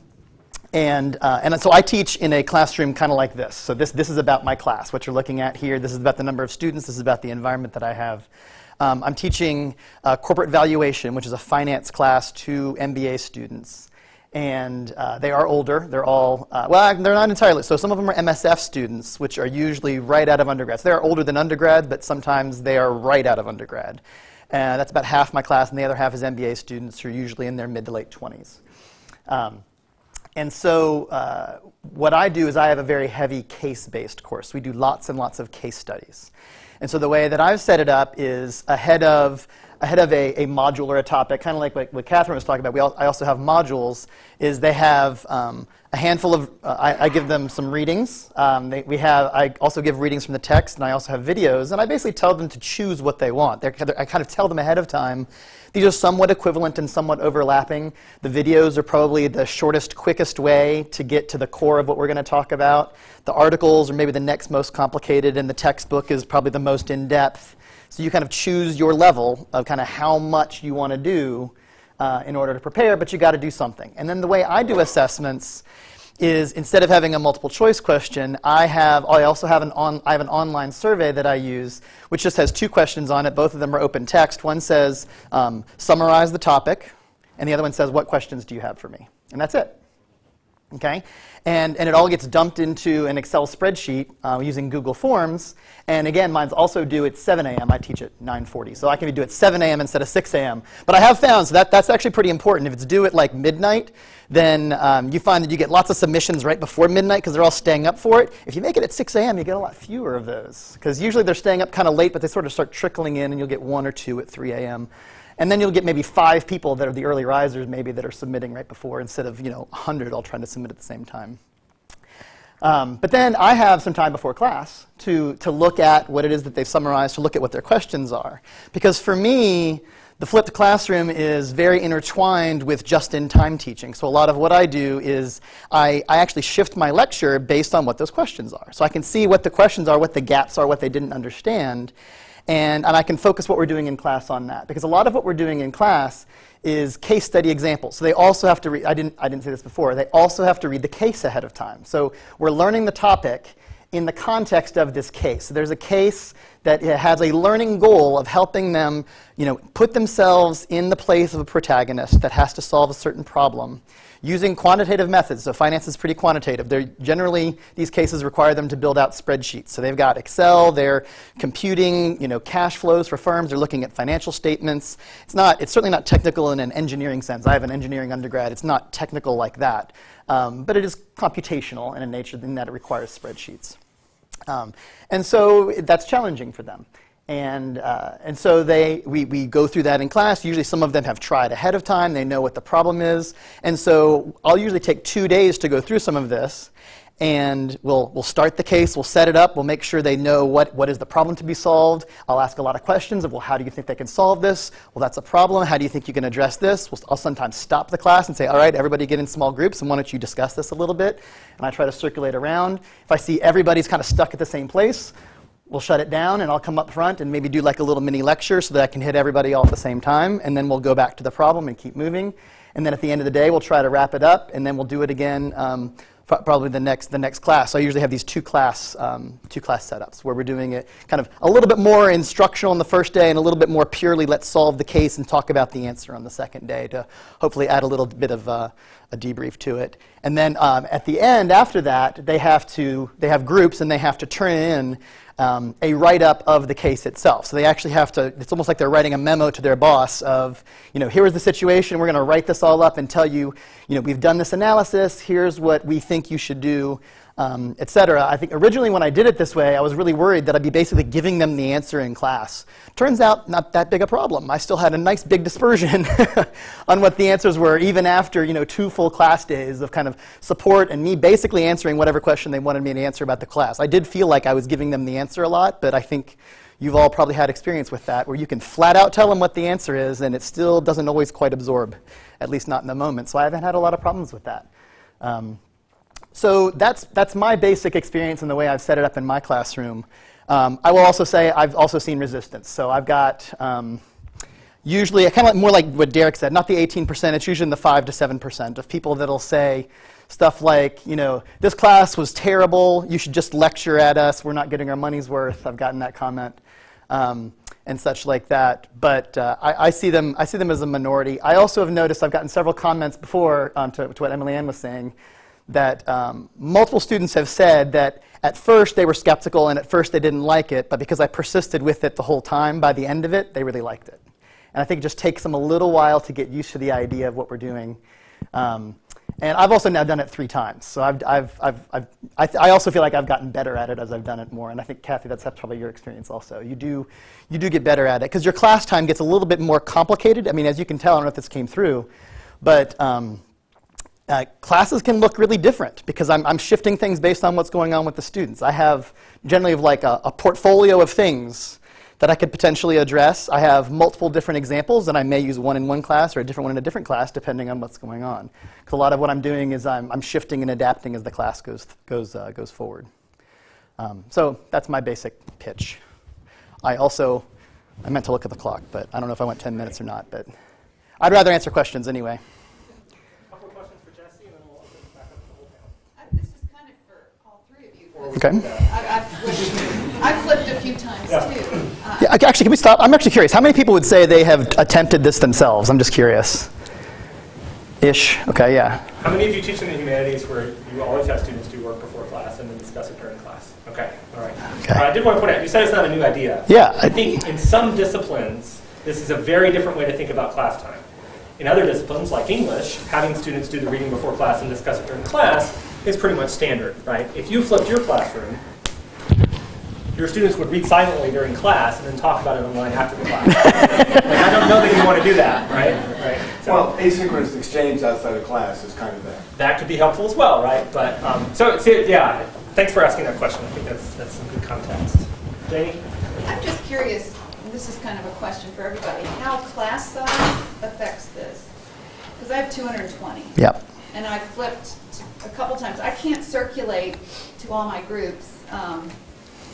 so I teach in a classroom kind of like this. So this is about my class, what you're looking at here. This is about the number of students. This is about the environment that I have. I'm teaching corporate valuation, which is a finance class, to MBA students. And they are older. They're all, well, they're not entirely. So some of them are MSF students, which are usually right out of undergrad. So they are older than undergrad, but sometimes they are right out of undergrad. And that's about half my class, and the other half is MBA students who are usually in their mid to late 20s. And so what I do is I have a very heavy case-based course. We do lots and lots of case studies. And so the way that I've set it up is ahead of ahead of a module or a topic, kind of like what Catherine was talking about. I also have modules. Is they have a handful of, I give them some readings. I also give readings from the text, and I also have videos, and I basically tell them to choose what they want. I kind of tell them ahead of time. These are somewhat equivalent and somewhat overlapping. The videos are probably the shortest, quickest way to get to the core of what we're going to talk about. The articles are maybe the next most complicated, and the textbook is probably the most in-depth. So you kind of choose your level of kind of how much you want to do in order to prepare, but you got to do something. And then the way I do assessments is, instead of having a multiple choice question, I have an online survey that I use, which just has two questions on it. Both of them are open text. One says, summarize the topic, and the other one says, what questions do you have for me? And that's it. Okay? And it all gets dumped into an Excel spreadsheet using Google Forms. And again, mine's also due at 7 a.m. I teach at 9:40. So I can be due at 7 a.m. instead of 6 a.m. But I have found, so that's actually pretty important. If it's due at like midnight, then you find that you get lots of submissions right before midnight because they're all staying up for it. If you make it at 6 a.m., you get a lot fewer of those. Because usually they're staying up kind of late, but they sort of start trickling in, and you'll get one or two at 3 a.m. And then you'll get maybe 5 people that are the early risers, maybe, that are submitting right before, instead of 100 all trying to submit at the same time. But then I have some time before class to look at what it is that they've summarized, to look at what their questions are. Because for me, the flipped classroom is very intertwined with just-in-time teaching. So a lot of what I do is I actually shift my lecture based on what those questions are. So I can see what the questions are, what the gaps are, what they didn't understand. And I can focus what we're doing in class on that. Because a lot of what we're doing in class is case study examples. So they also have to read, I didn't say this before, they also have to read the case ahead of time. So we're learning the topic in the context of this case. So there's a case that has a learning goal of helping them, put themselves in the place of a protagonist that has to solve a certain problem using quantitative methods. So finance is pretty quantitative. These cases require them to build out spreadsheets. So they've got Excel, they're computing, cash flows for firms, they're looking at financial statements. It's certainly not technical in an engineering sense. I have an engineering undergrad. It's not technical like that. But it is computational in nature in that it requires spreadsheets. And so that's challenging for them. And so we go through that in class. Usually some of them have tried ahead of time. They know what the problem is. And so I'll usually take 2 days to go through some of this. And we'll start the case. We'll set it up. We'll make sure they know what is the problem to be solved. I'll ask a lot of questions of, well, how do you think they can solve this? Well, that's a problem. How do you think you can address this? I'll sometimes stop the class and say, all right, everybody get in small groups, and why don't you discuss this a little bit? And I try to circulate around. If I see everybody's kind of stuck at the same place, we'll shut it down, and I'll come up front and maybe do like a little mini lecture so that I can hit everybody all at the same time, and then we'll go back to the problem and keep moving. And then at the end of the day, we'll try to wrap it up, and then we'll do it again probably the next class. So I usually have these two class setups where we're doing it kind of a little bit more instructional on the first day and a little bit more purely let's solve the case and talk about the answer on the second day to hopefully add a little bit of a debrief to it. And then at the end, after that, they have groups, and they have to turn in a write-up of the case itself. So they actually have to, it's almost like they're writing a memo to their boss of, here is the situation, we're going to write this all up and tell you, we've done this analysis, here's what we think you should do, et cetera. I think originally when I did it this way, I was really worried that I'd be basically giving them the answer in class. Turns out, not that big a problem. I still had a nice big dispersion on what the answers were, even after 2 full class days of kind of support and me basically answering whatever question they wanted me to answer about the class. I did feel like I was giving them the answer a lot, but I think you've all probably had experience with that, where you can flat out tell them what the answer is, and it still doesn't always quite absorb, at least not in the moment. So I haven't had a lot of problems with that. So that's my basic experience in the way I've set it up in my classroom. I will also say I've also seen resistance. So I've got usually kind of more like what Derek said, not the 18%. It's usually in the 5 to 7% of people that'll say stuff like, this class was terrible. You should just lecture at us. We're not getting our money's worth. I've gotten that comment and such like that. But I see them as a minority. I also have noticed I've gotten several comments before to what Emily Ann was saying, that multiple students have said that at first they were skeptical and at first they didn't like it, but because I persisted with it the whole time, by the end of it, they really liked it. And I think it just takes them a little while to get used to the idea of what we're doing. And I've also now done it 3 times. So I also feel like I've gotten better at it as I've done it more. And I think, Kathy, that's probably your experience also. You do get better at it, because your class time gets a little bit more complicated. I mean, as you can tell, I don't know if this came through, but classes can look really different, because I'm shifting things based on what's going on with the students. I have generally like a portfolio of things that I could potentially address. I have multiple different examples, and I may use one in one class or a different one in a different class, depending on what's going on. Because a lot of what I'm doing is I'm shifting and adapting as the class goes forward. So that's my basic pitch. I meant to look at the clock, but I don't know if I went 10 minutes or not. But I'd rather answer questions anyway. A couple of questions for Jesse, and then we'll open it back up to the whole panel. This is kind of for all three of you. Okay. I've flipped a few times, too. Yeah, actually, can we stop? I'm actually curious. How many people would say they have attempted this themselves? I'm just curious. Ish. Okay, yeah. How many of you teach in the humanities where you always have students do work before class and then discuss it during class? Okay, all right. Okay. I did want to point out, you said it's not a new idea. Yeah. I think in some disciplines, this is a very different way to think about class time. In other disciplines, like English, having students do the reading before class and discuss it during class is pretty much standard, right? If you flipped your classroom, your students would read silently during class and then talk about it online after the class. Like, I don't know that you want to do that, right? Right. So, well, asynchronous exchange outside of class is kind of that. That could be helpful as well, right? But yeah, thanks for asking that question. I think that's some good context. Janie? I'm just curious, and this is kind of a question for everybody, how class size affects this? Because I have 220. Yep. And I flipped a couple times. I can't circulate to all my groups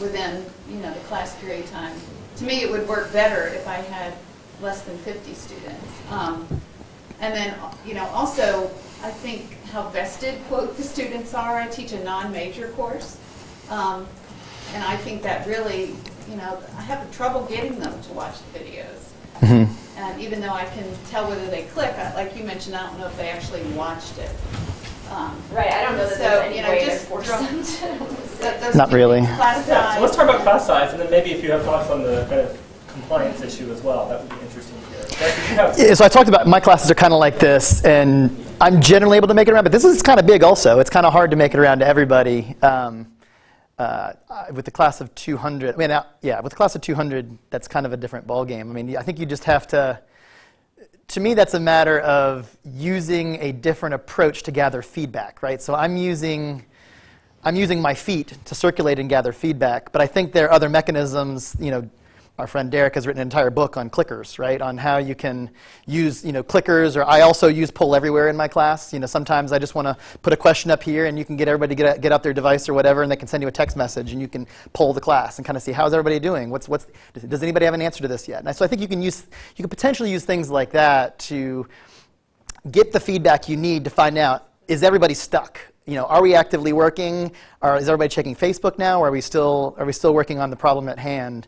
within, you know, the class period time. To me, it would work better if I had less than 50 students. And then, you know, also, I think how vested, quote, the students are. I teach a non-major course. And I think that really, you know, I have trouble getting them to watch the videos. Mm-hmm. And even though I can tell whether they click, like you mentioned, I don't know if they actually watched it. Right, I don't know that there's any way to force them to. Not really. Yeah, so let's talk about class size, and then maybe if you have thoughts on the kind of compliance issue as well, that would be interesting to hear. Yeah, so I talked about my classes are kind of like this, and I'm generally able to make it around, but this is kind of big also. It's kind of hard to make it around to everybody. With the class of 200, I mean, yeah, with the class of 200, that's kind of a different ballgame. I mean, I think you just have to. To me, that's a matter of using a different approach to gather feedback, right? So I'm using my feet to circulate and gather feedback, but I think there are other mechanisms. You know, our friend Derek has written an entire book on clickers, right? On how you can use, you know, clickers, or I also use Poll Everywhere in my class. You know, sometimes I just want to put a question up here, and you can get everybody to get out their device or whatever, and they can send you a text message, and you can poll the class and kind of see, how's everybody doing? Does anybody have an answer to this yet? And so I think you can potentially use things like that to get the feedback you need to find out, is everybody stuck? You know, are we actively working? Is everybody checking Facebook now? Or are we still working on the problem at hand?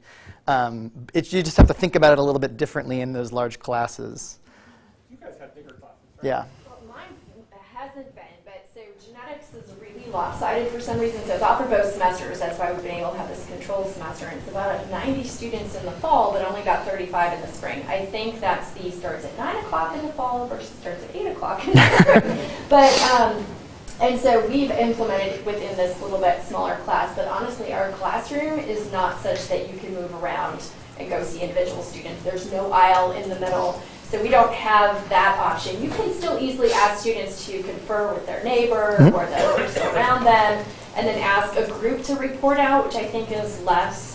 You just have to think about it a little bit differently in those large classes. You guys have bigger classes, right? Yeah. Well, mine hasn't been, but so genetics is really lopsided for some reason, so it's offered both semesters. That's why we've been able to have this control semester. And it's about 90 students in the fall, but only about 35 in the spring. I think that's the starts at 9 o'clock in the fall versus starts at 8 o'clock in the spring. But, and so we've implemented within this little bit smaller class, but honestly our classroom is not such that you can move around and go see individual students. There's no aisle in the middle, so we don't have that option. You can still easily ask students to confer with their neighbor or the person around them, and then ask a group to report out, which I think is less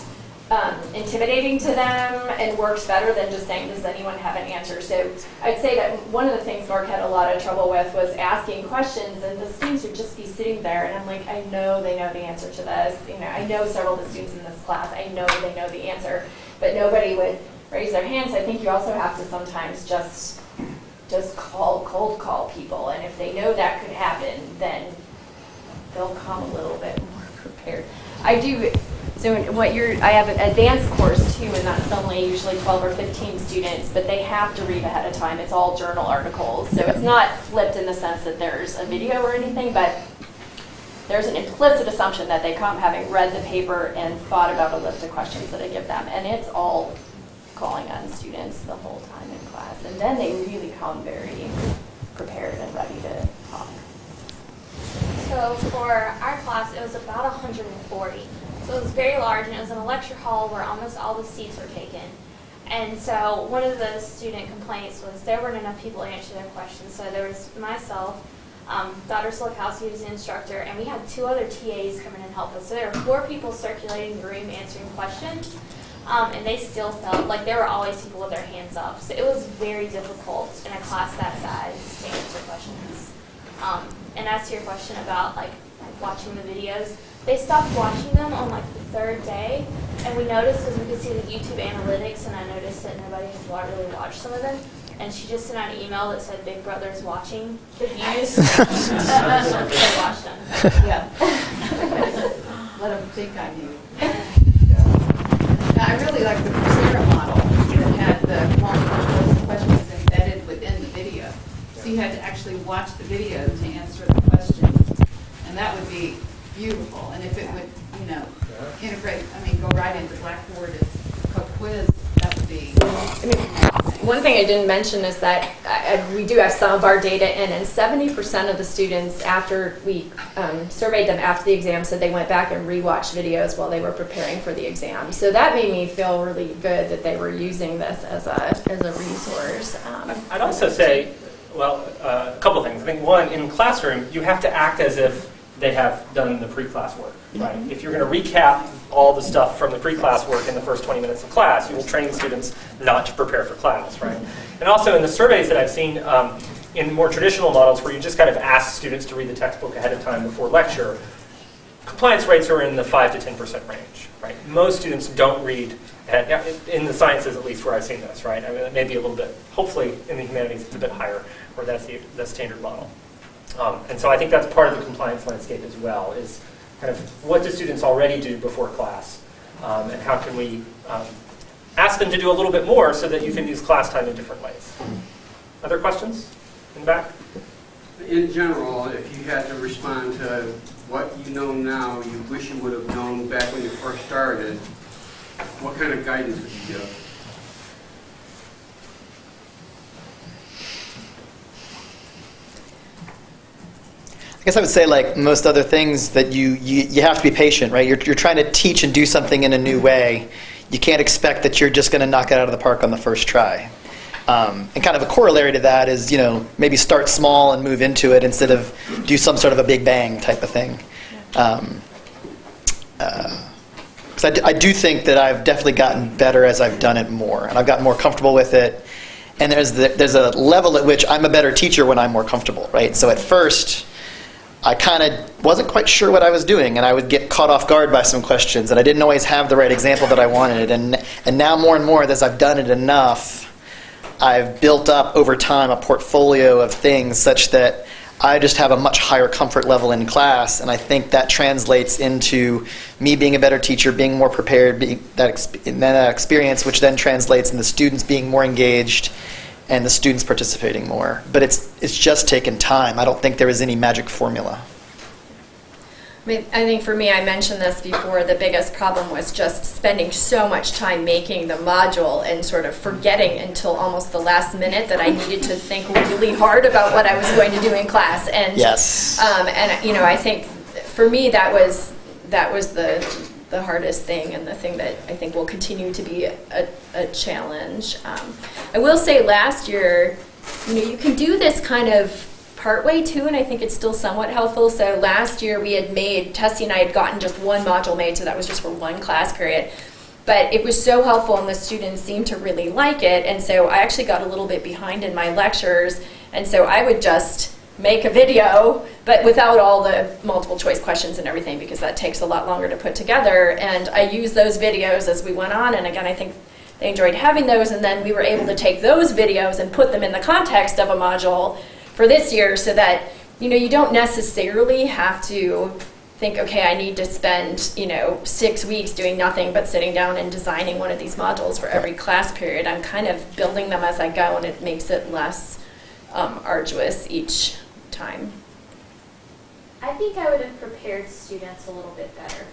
intimidating to them and works better than just saying, does anyone have an answer? So I'd say that one of the things Mark had a lot of trouble with was asking questions, and the students would just be sitting there, and I'm like, I know they know the answer to this. You know, I know several of the students in this class. I know they know the answer, but nobody would raise their hands. So I think you also have to sometimes just cold call people, and if they know that could happen, then they'll come a little bit more prepared. So I have an advanced course too, and that's only usually 12 or 15 students, but they have to read ahead of time. It's all journal articles, so it's not flipped in the sense that there's a video or anything, but there's an implicit assumption that they come having read the paper and thought about a list of questions that I give them, and it's all calling on students the whole time in class, and then they really come very prepared and ready to talk. So for our class, it was about 140. So it was very large, and it was in a lecture hall where almost all the seats were taken. And so one of the student complaints was there weren't enough people to answer their questions. So there was myself, Dr. Sulikowski was the instructor, and we had two other TAs come in and help us. So there were four people circulating the room answering questions, and they still felt like there were always people with their hands up. So it was very difficult in a class that size to answer questions. And as to your question about like watching the videos, they stopped watching them on like the third day, and we noticed because we could see the YouTube analytics, and I noticed that nobody had really watched some of them. And she just sent out an email that said, "Big Brother's watching the views." They watched them. Yeah. Let them think I knew. Yeah. I really like the Coursera model that had the multiple questions embedded within the video, so you had to actually watch the video to answer the questions, and that would be beautiful. And if it would, you know, integrate, I mean, go right into Blackboard as a quiz, that would be. I mean, one thing I didn't mention is that we do have some of our data in, and 70% of the students, after we surveyed them after the exam, said they went back and rewatched videos while they were preparing for the exam. So that made me feel really good that they were using this as a resource. I'd also say, well, a couple things. I think one, in classroom, you have to act as if they have done the pre-class work, right? Mm-hmm. If you're going to recap all the stuff from the pre-class work in the first 20 minutes of class, you will train students not to prepare for class, right? And also in the surveys that I've seen, in more traditional models where you just kind of ask students to read the textbook ahead of time before lecture, compliance rates are in the 5 to 10% range, right? Most students don't read, in the sciences at least where I've seen this, right? I mean, it may be a little bit, hopefully in the humanities it's a bit higher, or that's the standard model. And so I think that's part of the compliance landscape as well, is kind of what do students already do before class, and how can we ask them to do a little bit more so that you can use class time in different ways. Other questions in the back? In general, if you had to respond to what you know now you wish you would have known back when you first started, what kind of guidance would you give? I guess I would say, like most other things, that you have to be patient, right? You're trying to teach and do something in a new way. You can't expect that you're just going to knock it out of the park on the first try. And kind of a corollary to that is, you know, maybe start small and move into it instead of do some sort of a big bang type of thing. So I do think that I've definitely gotten better as I've done it more, and I've gotten more comfortable with it. And there's a level at which I'm a better teacher when I'm more comfortable, right? So at first, I kind of wasn't quite sure what I was doing, and I would get caught off guard by some questions, and I didn't always have the right example that I wanted. And now more and more, as I've done it enough, I've built up over time a portfolio of things such that I just have a much higher comfort level in class, and I think that translates into me being a better teacher, being more prepared, that experience, which then translates into the students being more engaged, and the students participating more. But it's just taken time. I don't think there is any magic formula. I mean, I think for me, I mentioned this before, the biggest problem was just spending so much time making the module and sort of forgetting until almost the last minute that I needed to think really hard about what I was going to do in class. And yes. And you know, I think for me that was the hardest thing, and the thing that I think will continue to be a challenge. I will say last year, you know, you can do this kind of partway too, and I think it's still somewhat helpful. So last year we had made, Tessie and I had gotten just one module made, so that was just for one class period. But it was so helpful, and the students seemed to really like it, and so I actually got a little bit behind in my lectures, and so I would just make a video, but without all the multiple choice questions and everything, because that takes a lot longer to put together. And I used those videos as we went on, and again, I think they enjoyed having those, and then we were able to take those videos and put them in the context of a module for this year, so that, you know, you don't necessarily have to think, okay, I need to spend, you know, 6 weeks doing nothing but sitting down and designing one of these modules for every class period. I'm kind of building them as I go, and it makes it less arduous each time. I think I would have prepared students a little bit better.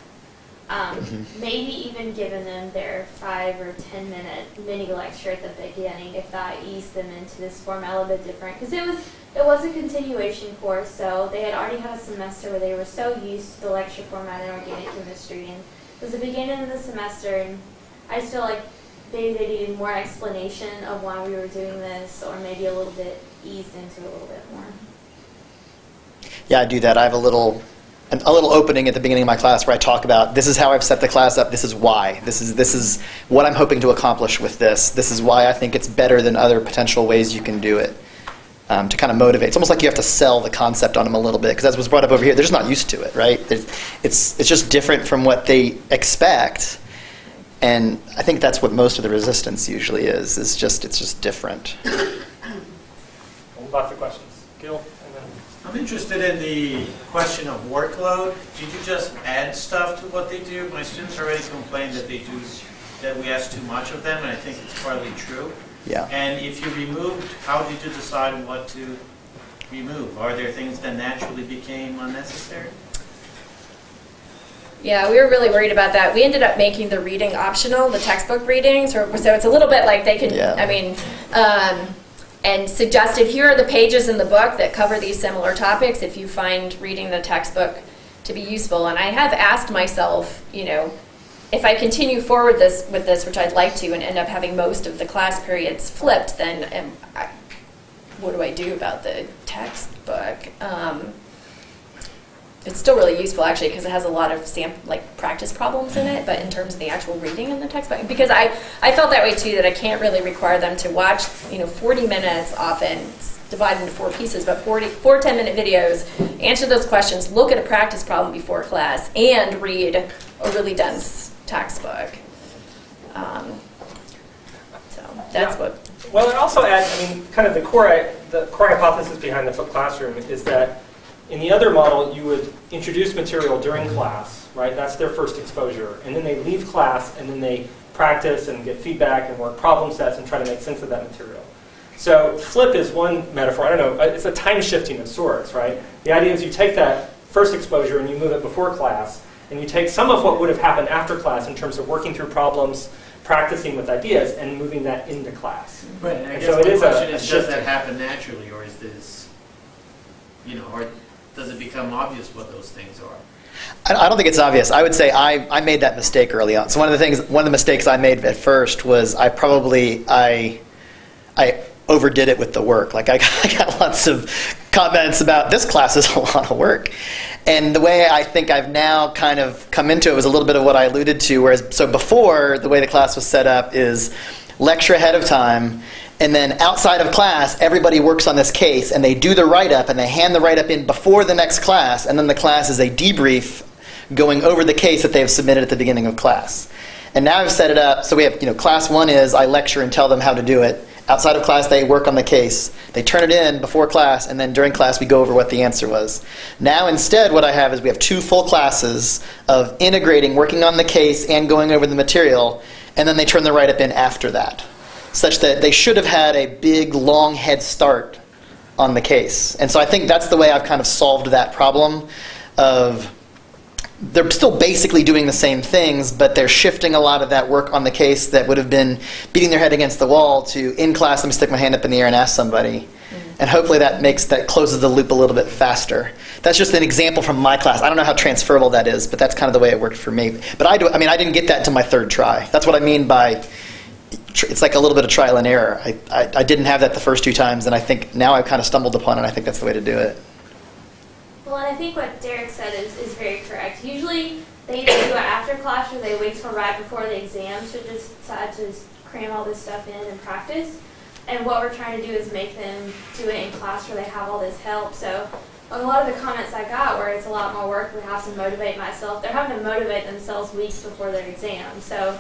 Maybe even giving them their 5 or 10 minute mini lecture at the beginning, if that eased them into this format a little bit different, because it was a continuation course, so they had already had a semester where they were so used to the lecture format in organic chemistry, and it was the beginning of the semester, and I just feel like maybe they needed more explanation of why we were doing this, or maybe a little bit eased into a little bit more. Yeah, I do that. I have a little opening at the beginning of my class where I talk about, this is how I've set the class up, this is why, this is what I'm hoping to accomplish with this, this is why I think it's better than other potential ways you can do it, to kind of motivate. It's almost like you have to sell the concept on them a little bit, because as was brought up over here, they're just not used to it, right? It's just different from what they expect, and I think that's what most of the resistance usually is just, it's just different. We'll back to questions. Gil? I'm interested in the question of workload. Did you just add stuff to what they do? My students already complain that they do, that we ask too much of them, and I think it's partly true. Yeah. And if you removed, how did you decide what to remove? Are there things that naturally became unnecessary? Yeah, we were really worried about that. We ended up making the reading optional, the textbook readings, so it's a little bit like they can, yeah. I mean, and suggested, here are the pages in the book that cover these similar topics if you find reading the textbook to be useful. And I have asked myself, you know, if I continue forward with this, which I'd like to, and end up having most of the class periods flipped, then what do I do about the textbook? It's still really useful, actually, because it has a lot of practice problems in it, but in terms of the actual reading in the textbook, because I felt that way too, that I can't really require them to watch, you know, 40 minutes often, divided into 4 pieces, but 4 10-minute videos, answer those questions, look at a practice problem before class, and read a really dense textbook. So that's what. Well, it also adds, I mean, kind of the core hypothesis behind the flipped classroom is that in the other model, you would introduce material during class, right? That's their first exposure. And then they leave class, and then they practice and get feedback and work problem sets and try to make sense of that material. So flip is one metaphor. I don't know. It's a time shifting of sorts, right? The idea is you take that first exposure and you move it before class, and you take some of what would have happened after class in terms of working through problems, practicing with ideas, and moving that into class. Right. And I guess so the question is, does that happen naturally, or is this, you know, or does it become obvious what those things are? I don't think it's obvious. I would say I made that mistake early on. So one of the mistakes I made at first was I overdid it with the work. Like I got lots of comments about this class is a lot of work. And the way I think I've now kind of come into it was a little bit of what I alluded to, so before, the way the class was set up is lecture ahead of time, and then outside of class, everybody works on this case, and they do the write-up, and they hand the write-up in before the next class, and then the class is a debrief going over the case that they have submitted at the beginning of class. And now I've set it up, so we have, you know, class one is I lecture and tell them how to do it. Outside of class, they work on the case. They turn it in before class, and then during class, we go over what the answer was. Now instead, what I have is we have 2 full classes of integrating, working on the case, and going over the material, and then they turn the write-up in after that, such that they should have had a big, long head start on the case. And so I think that's the way I've kind of solved that problem of they're still basically doing the same things, but they're shifting a lot of that work on the case that would have been beating their head against the wall to, in class, let me stick my hand up in the air and ask somebody. Mm-hmm. And hopefully that closes the loop a little bit faster. That's just an example from my class. I don't know how transferable that is, but that's kind of the way it worked for me. But I didn't get that until my 3rd try. That's what I mean by it's like a little bit of trial and error. I didn't have that the first 2 times, and I think now I've kind of stumbled upon it, and I think that's the way to do it. Well, and I think what Derek said is very correct. Usually they either do it after class or they wait till right before the exam to just decide to cram all this stuff in and practice. And what we're trying to do is make them do it in class where they have all this help. So a lot of the comments I got where it's a lot more work, we have to motivate myself. They're having to motivate themselves weeks before their exam. So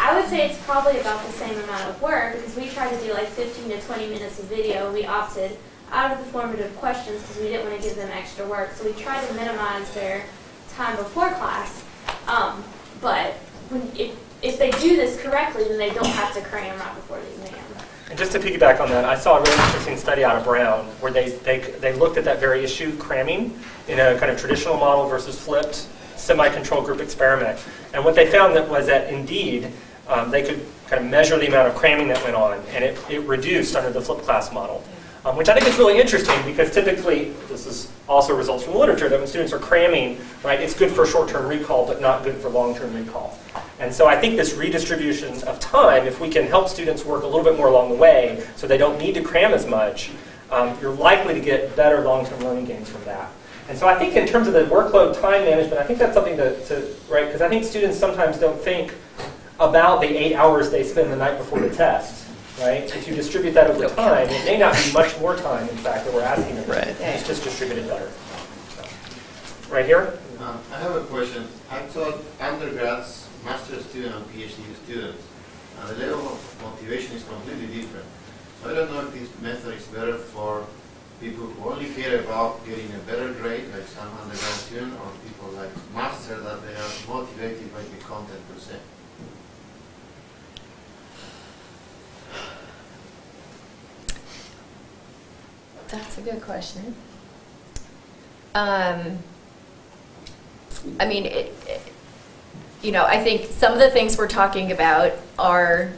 I would say it's probably about the same amount of work, because we tried to do like 15 to 20 minutes of video, and we opted out of the formative questions because we didn't want to give them extra work. So we tried to minimize their time before class. But if they do this correctly, then they don't have to cram right before the exam. And just to piggyback on that, I saw a really interesting study out of Brown where they looked at that very issue, cramming, in a kind of traditional model versus flipped. semi-control group experiment. And what they found that was that indeed they could kind of measure the amount of cramming that went on, and it reduced under the flipped class model. Which I think is really interesting, because typically, this is also results from the literature, that when students are cramming, right, it's good for short-term recall, but not good for long-term recall. And so I think this redistribution of time, if we can help students work a little bit more along the way, so they don't need to cram as much, you're likely to get better long-term learning gains from that. And so I think in terms of the workload time management, I think that's something right, because I think students sometimes don't think about the 8 hours they spend the night before the test. Right? If you distribute that over time, it may not be much more time, in fact, that we're asking them. Right. It's just distributed better. So. Right here? I have a question. I taught undergrads, master's students, and PhD students. The level of motivation is completely different. So I don't know if this method is better for people who only care about getting a better grade, like some undergrad student, or people like master, that they are motivated by the content per se. That's a good question. I mean, you know, I think some of the things we're talking about are,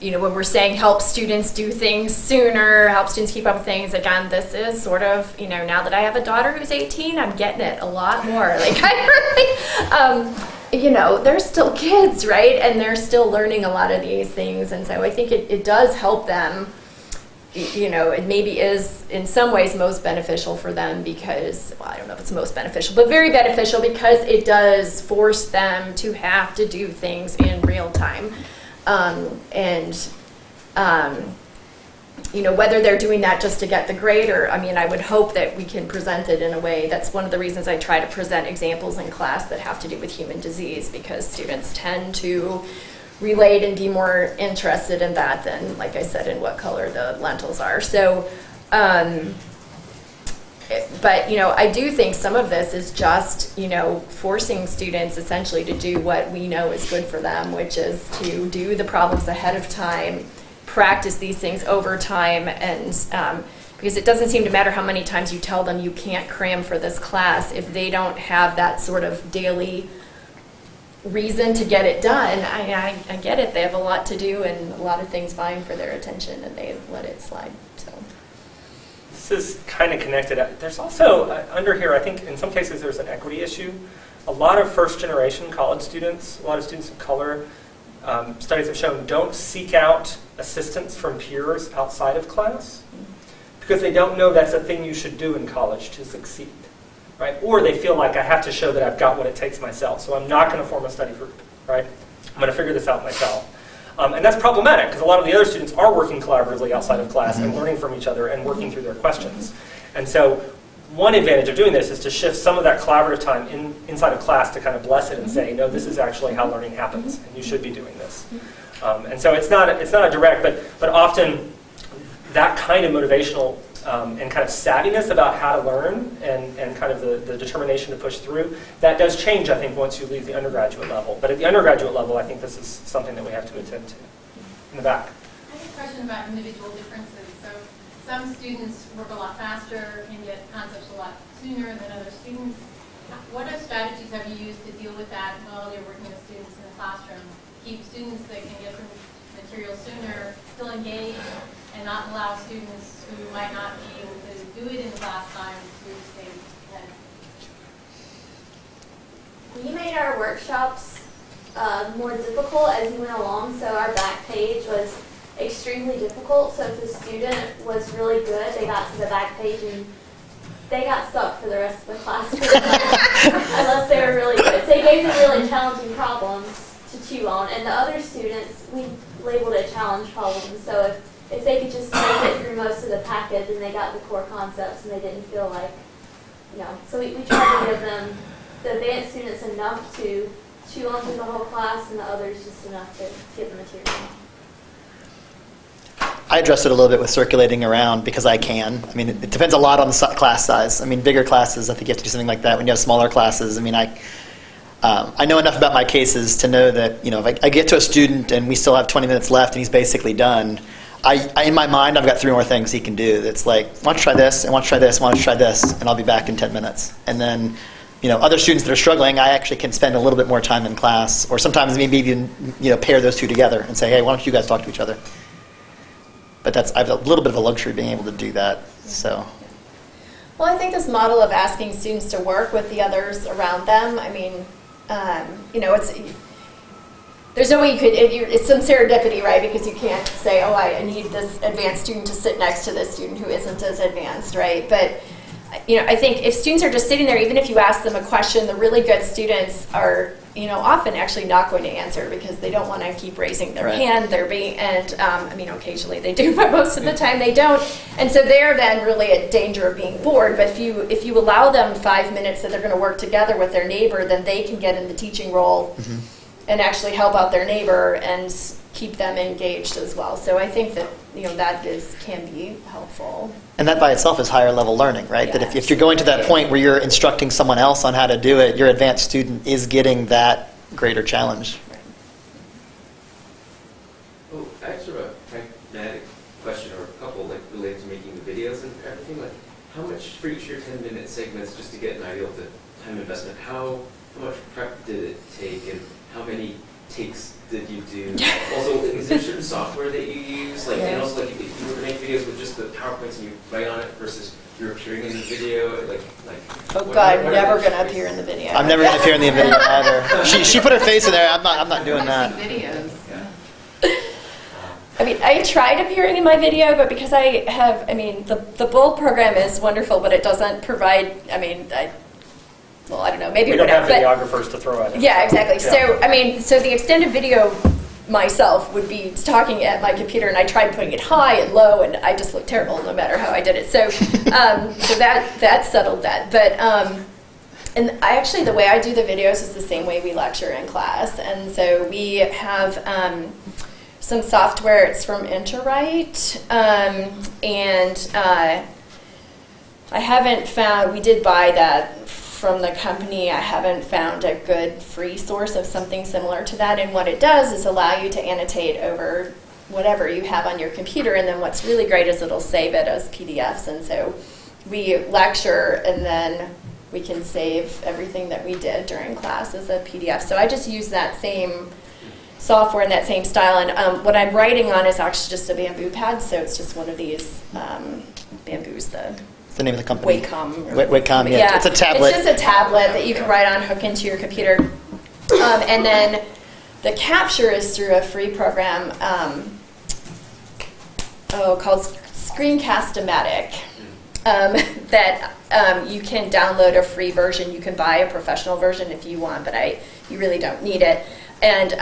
you know, when we're saying help students do things sooner, help students keep up with things, again, this is sort of, you know, now that I have a daughter who's 18, I'm getting it a lot more. Like, I really, you know, they're still kids, right? And they're still learning a lot of these things. And so I think it does help them. You know, it maybe is in some ways most beneficial for them because, well, I don't know if it's most beneficial, but very beneficial because it does force them to have to do things in real time. You know, whether they're doing that just to get the grade or, I mean, I would hope that we can present it in a way. That's one of the reasons I try to present examples in class that have to do with human disease, because students tend to relate and be more interested in that than, like I said, in what color the lentils are. So, but, you know, I do think some of this is just, you know, forcing students essentially to do what we know is good for them, which is to do the problems ahead of time, practice these things over time, and because it doesn't seem to matter how many times you tell them you can't cram for this class if they don't have that sort of daily reason to get it done. I get it. They have a lot to do and a lot of things vying for their attention, and they let it slide. So this is kind of connected. There's also under here, I think in some cases there's an equity issue. A lot of first-generation college students, a lot of students of color, studies have shown don't seek out assistance from peers outside of class because they don't know that's a thing you should do in college to succeed. Right? Or they feel like I have to show that I've got what it takes myself, so I'm not going to form a study group. Right? I'm going to figure this out myself. And that's problematic because a lot of the other students are working collaboratively outside of class and learning from each other and working through their questions. And so one advantage of doing this is to shift some of that collaborative time inside of class to kind of bless it and say, no, this is actually how learning happens, and you should be doing this. And so it's not a direct, but often that kind of motivational and kind of savviness about how to learn and kind of the determination to push through, that does change, I think, once you leave the undergraduate level. But at the undergraduate level, I think this is something that we have to attend to. In the back. I have a question about individual differences. So some students work a lot faster and get concepts a lot sooner than other students. What strategies have you used to deal with that while you're working with students in the classroom? Keep students that can get some material sooner still engaged, and not allow students who might not be able to do it in the class time to stay ahead. We made our workshops more difficult as we went along, so our back page was extremely difficult. So if the student was really good, they got to the back page and they got stuck for the rest of the class unless they were really good. So they gave them really challenging problems to chew on, and the other students, we labeled it challenge problems. So if they could just make it through most of the packet, then they got the core concepts and they didn't feel like, you know. So we tried to give them, the advanced students, enough to chew on through the whole class, and the others just enough to get the material. I address it a little bit with circulating around because I can. I mean, it depends a lot on the class size. I mean, bigger classes, I think you have to do something like that. When you have smaller classes, I mean, I know enough about my cases to know that, you know, if I get to a student and we still have 20 minutes left and he's basically done, in my mind, I've got 3 more things he can do. It's like, why don't you try this, and why don't you try this, and why don't you try this, and I'll be back in 10 minutes. And then, other students that are struggling, I actually can spend a little bit more time in class, or sometimes maybe even pair those two together and say, hey, why don't you guys talk to each other? But that's, I have a little bit of a luxury being able to do that. So. Well, I think this model of asking students to work with the others around them, I mean, there's no way you could, it's some serendipity, right? Because you can't say, oh, I need this advanced student to sit next to this student who isn't as advanced, right? But, I think if students are just sitting there, even if you ask them a question, the really good students are, often actually not going to answer because they don't want to keep raising their hand. They're being, I mean, occasionally they do, but most of the time they don't. And so they're then really at danger of being bored. But if you allow them 5 minutes that they're going to work together with their neighbor, then they can get in the teaching role and actually help out their neighbor and keep them engaged as well. So I think that that can be helpful. And that by itself is higher level learning, right? Yes. That if you're going to that point where you're instructing someone else on how to do it, your advanced student is getting that greater challenge. Right. Oh, I have sort of a pragmatic question, or a couple, related to making the videos and everything. Like, how much for each of your 10-minute segments, just to get an idea of the time investment, how much prep did it take, and how many takes did you do? Also, is there certain software that you use? Like, and also, like, if you were to make videos with just the PowerPoints and you write on it versus you're appearing in the video, like oh God, I'm never going to appear in the video. I'm never going to appear in the video either. She put her face in there. I'm not doing that. Videos. Yeah. I mean, I tried appearing in my video, but because I have, the BOLD program is wonderful, but it doesn't provide, well, I don't know, maybe we don't have videographers to throw at it. Yeah, exactly. Yeah. So, so the extended video myself would be talking at my computer, and I tried putting it high and low, and I just looked terrible no matter how I did it. So, so that settled that. But, and I actually, the way I do the videos is the same way we lecture in class. And so we have some software. It's from Interwrite, I haven't found, we did buy that from the company. I haven't found a good free source of something similar to that, and what it does is allow you to annotate over whatever you have on your computer, and then what's really great is it'll save it as PDFs, and so we lecture and then we can save everything that we did during class as a PDF. So I just use that same software in that same style, and what I'm writing on is actually just a bamboo pad, so it's just one of these bamboos, the name of the company? Wacom. Wacom, yeah. It's a tablet. It's just a tablet that you can write on, hook into your computer. And then the capture is through a free program called Screencast-O-Matic that you can download a free version. You can buy a professional version if you want, but you really don't need it. And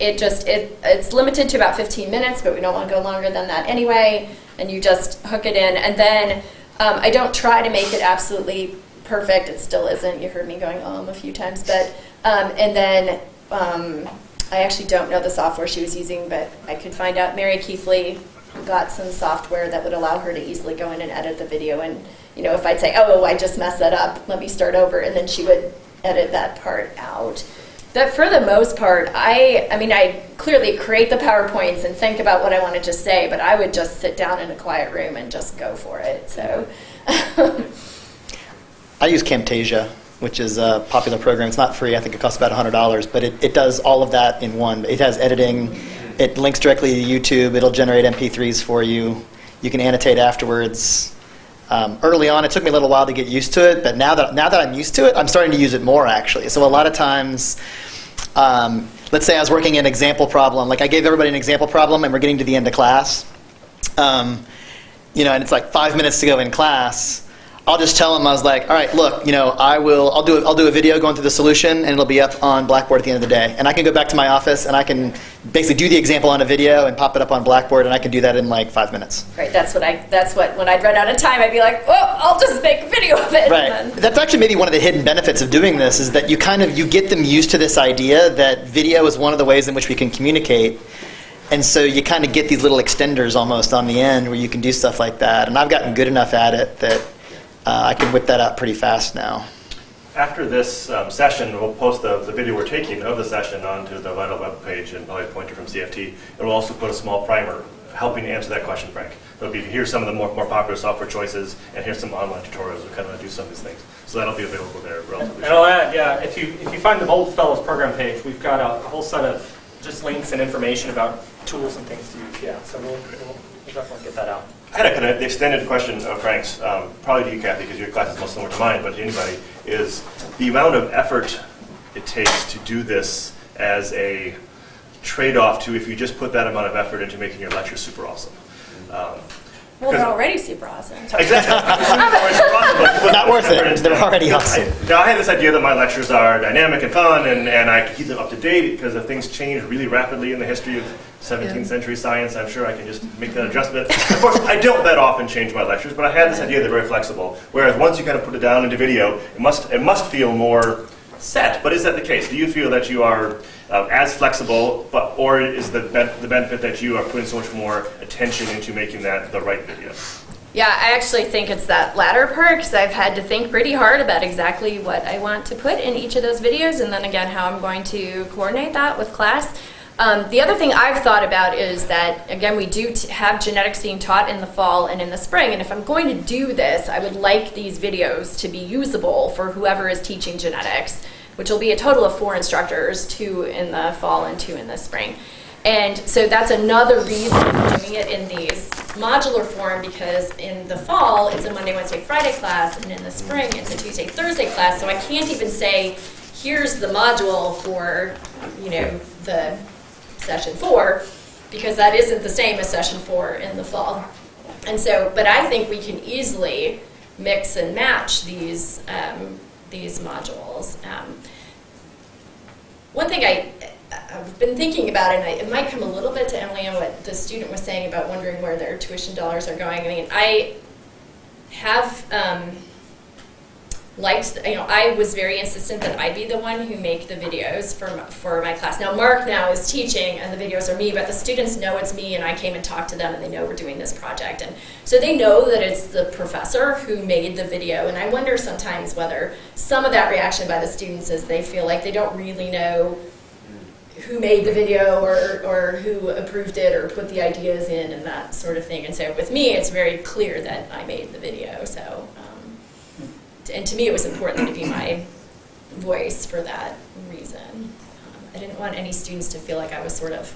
it's limited to about 15 minutes, but we don't want to go longer than that anyway. And you just hook it in, and then I don't try to make it absolutely perfect. It still isn't. You heard me going a few times, but and then I actually don't know the software she was using, but I could find out. Mary Keithley got some software that would allow her to easily go in and edit the video. And if I'd say, "Oh, I just messed that up. Let me start over," and then she would edit that part out. But for the most part, I clearly create the PowerPoints and think about what I want to just say, but I would just sit down in a quiet room and just go for it. So, I use Camtasia, which is a popular program. It's not free. I think it costs about $100, but it does all of that in one. It has editing. It links directly to YouTube. It'll generate MP3s for you. You can annotate afterwards. Early on, it took me a little while to get used to it, but now that I'm used to it, I'm starting to use it more, actually. So a lot of times, let's say I was working an example problem. Like, I gave everybody an example problem, and we're getting to the end of class. And it's like 5 minutes to go in class. I'll just tell them, I was like, all right, look, I'll do a video going through the solution, and it'll be up on Blackboard at the end of the day. And I can go back to my office, and I can basically do the example on a video and pop it up on Blackboard, and I can do that in like 5 minutes. Right, that's what when I'd run out of time, I'd be like, well, I'll just make a video of it. Right, and that's actually maybe one of the hidden benefits of doing this, is that you get them used to this idea that video is one of the ways in which we can communicate. And so you kind of get these little extenders almost on the end where you can do stuff like that. And I've gotten good enough at it that I can whip that out pretty fast now. After this session, we'll post the video we're taking of the session onto the Vital web page and probably a pointer from CFT. And we'll also put a small primer helping answer that question, Frank. It'll be, here's some of the more popular software choices, and here's some online tutorials that kind of do some of these things. So that'll be available there relatively soon. And I'll add, yeah, if you find the BOLD Fellows program page, we've got a whole set of just links and information about tools and things to use. Yeah, so we'll definitely get that out. I had a kind of the extended question of Frank's, probably to you, Kathy, because your class is most similar to mine, but to anybody, is the amount of effort it takes to do this as a trade-off to if you just put that amount of effort into making your lecture super awesome. Well, they're already super awesome. Exactly. Not worth it. They're already awesome. Now, I had this idea that my lectures are dynamic and fun, and I can keep them up to date, because if things change really rapidly in the history of 17th century science, I'm sure I can just make that adjustment. Of course, I don't that often change my lectures, but I had this idea that they're very flexible, whereas once you kind of put it down into video, it must feel more set. But is that the case? Do you feel that you are as flexible, or is the benefit that you are putting so much more attention into making that the right video? Yeah, I actually think it's that latter part, because I've had to think pretty hard about exactly what I want to put in each of those videos, and then again how I'm going to coordinate that with class. The other thing I've thought about is that, again, we do have genetics being taught in the fall and in the spring, and if I'm going to do this, I would like these videos to be usable for whoever is teaching genetics, which will be a total of 4 instructors, 2 in the fall and 2 in the spring. And so that's another reason for doing it in these modular form, because in the fall, it's a Monday, Wednesday, Friday class, and in the spring, it's a Tuesday, Thursday class, so I can't even say, here's the module for, you know, the session 4, because that isn't the same as session 4 in the fall. And so, but I think we can easily mix and match these modules. One thing I've been thinking about, and it might come a little bit to Emily and what the student was saying about wondering where their tuition dollars are going. I mean, I have liked, you know, I was very insistent that I be the one who make the videos for my class. Now Mark now is teaching and the videos are me, but the students know it's me, and I came and talked to them and they know we're doing this project. And so they know that it's the professor who made the video, and I wonder sometimes whether some of that reaction by the students is they feel like they don't really know who made the video or who approved it or put the ideas in and that sort of thing. And so with me, it's very clear that I made the video. So. And to me, it was important to be my voice for that reason. I didn't want any students to feel like I was sort of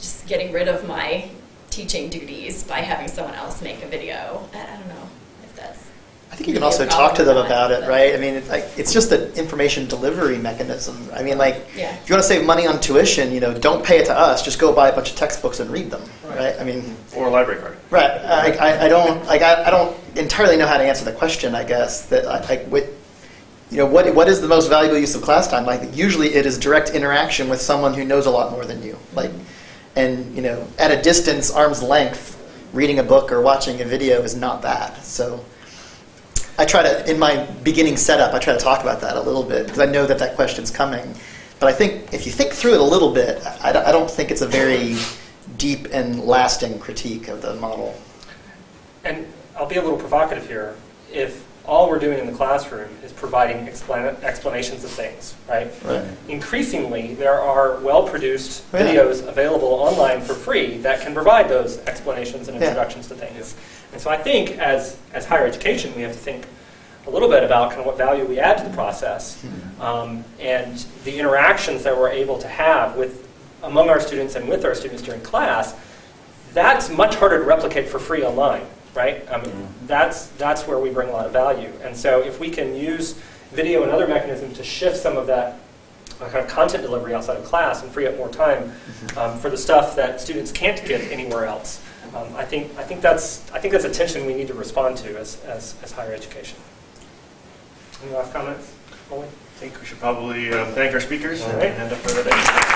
just getting rid of my teaching duties by having someone else make a video. I don't know if that's... I think you can also talk to them about it, right? I mean, it's just an information delivery mechanism. I mean, like, if you want to save money on tuition, you know, don't pay it to us. Just go buy a bunch of textbooks and read them, right? I mean... Or a library card. Right. I don't entirely know how to answer the question, I guess, that what is the most valuable use of class time? Like, usually it is direct interaction with someone who knows a lot more than you, like, and, you know, at a distance, arm's length, reading a book or watching a video is not that. So I try to, in my beginning setup, I try to talk about that a little bit, because I know that that question's coming. But I think if you think through it a little bit, I don't think it's a very deep and lasting critique of the model. And I'll be a little provocative here. If all we're doing in the classroom is providing explanations of things, right? Increasingly, there are well-produced videos available online for free that can provide those explanations and introductions to things. And so I think as higher education, we have to think a little bit about kind of what value we add to the process and the interactions that we're able to have among our students and with our students during class. That's much harder to replicate for free online. Right? I mean, that's where we bring a lot of value. And so if we can use video and other mechanisms to shift some of that kind of content delivery outside of class and free up more time for the stuff that students can't get anywhere else, I think that's a tension we need to respond to as higher education. Any last comments? Oli? I think we should probably thank our speakers and end up for the day.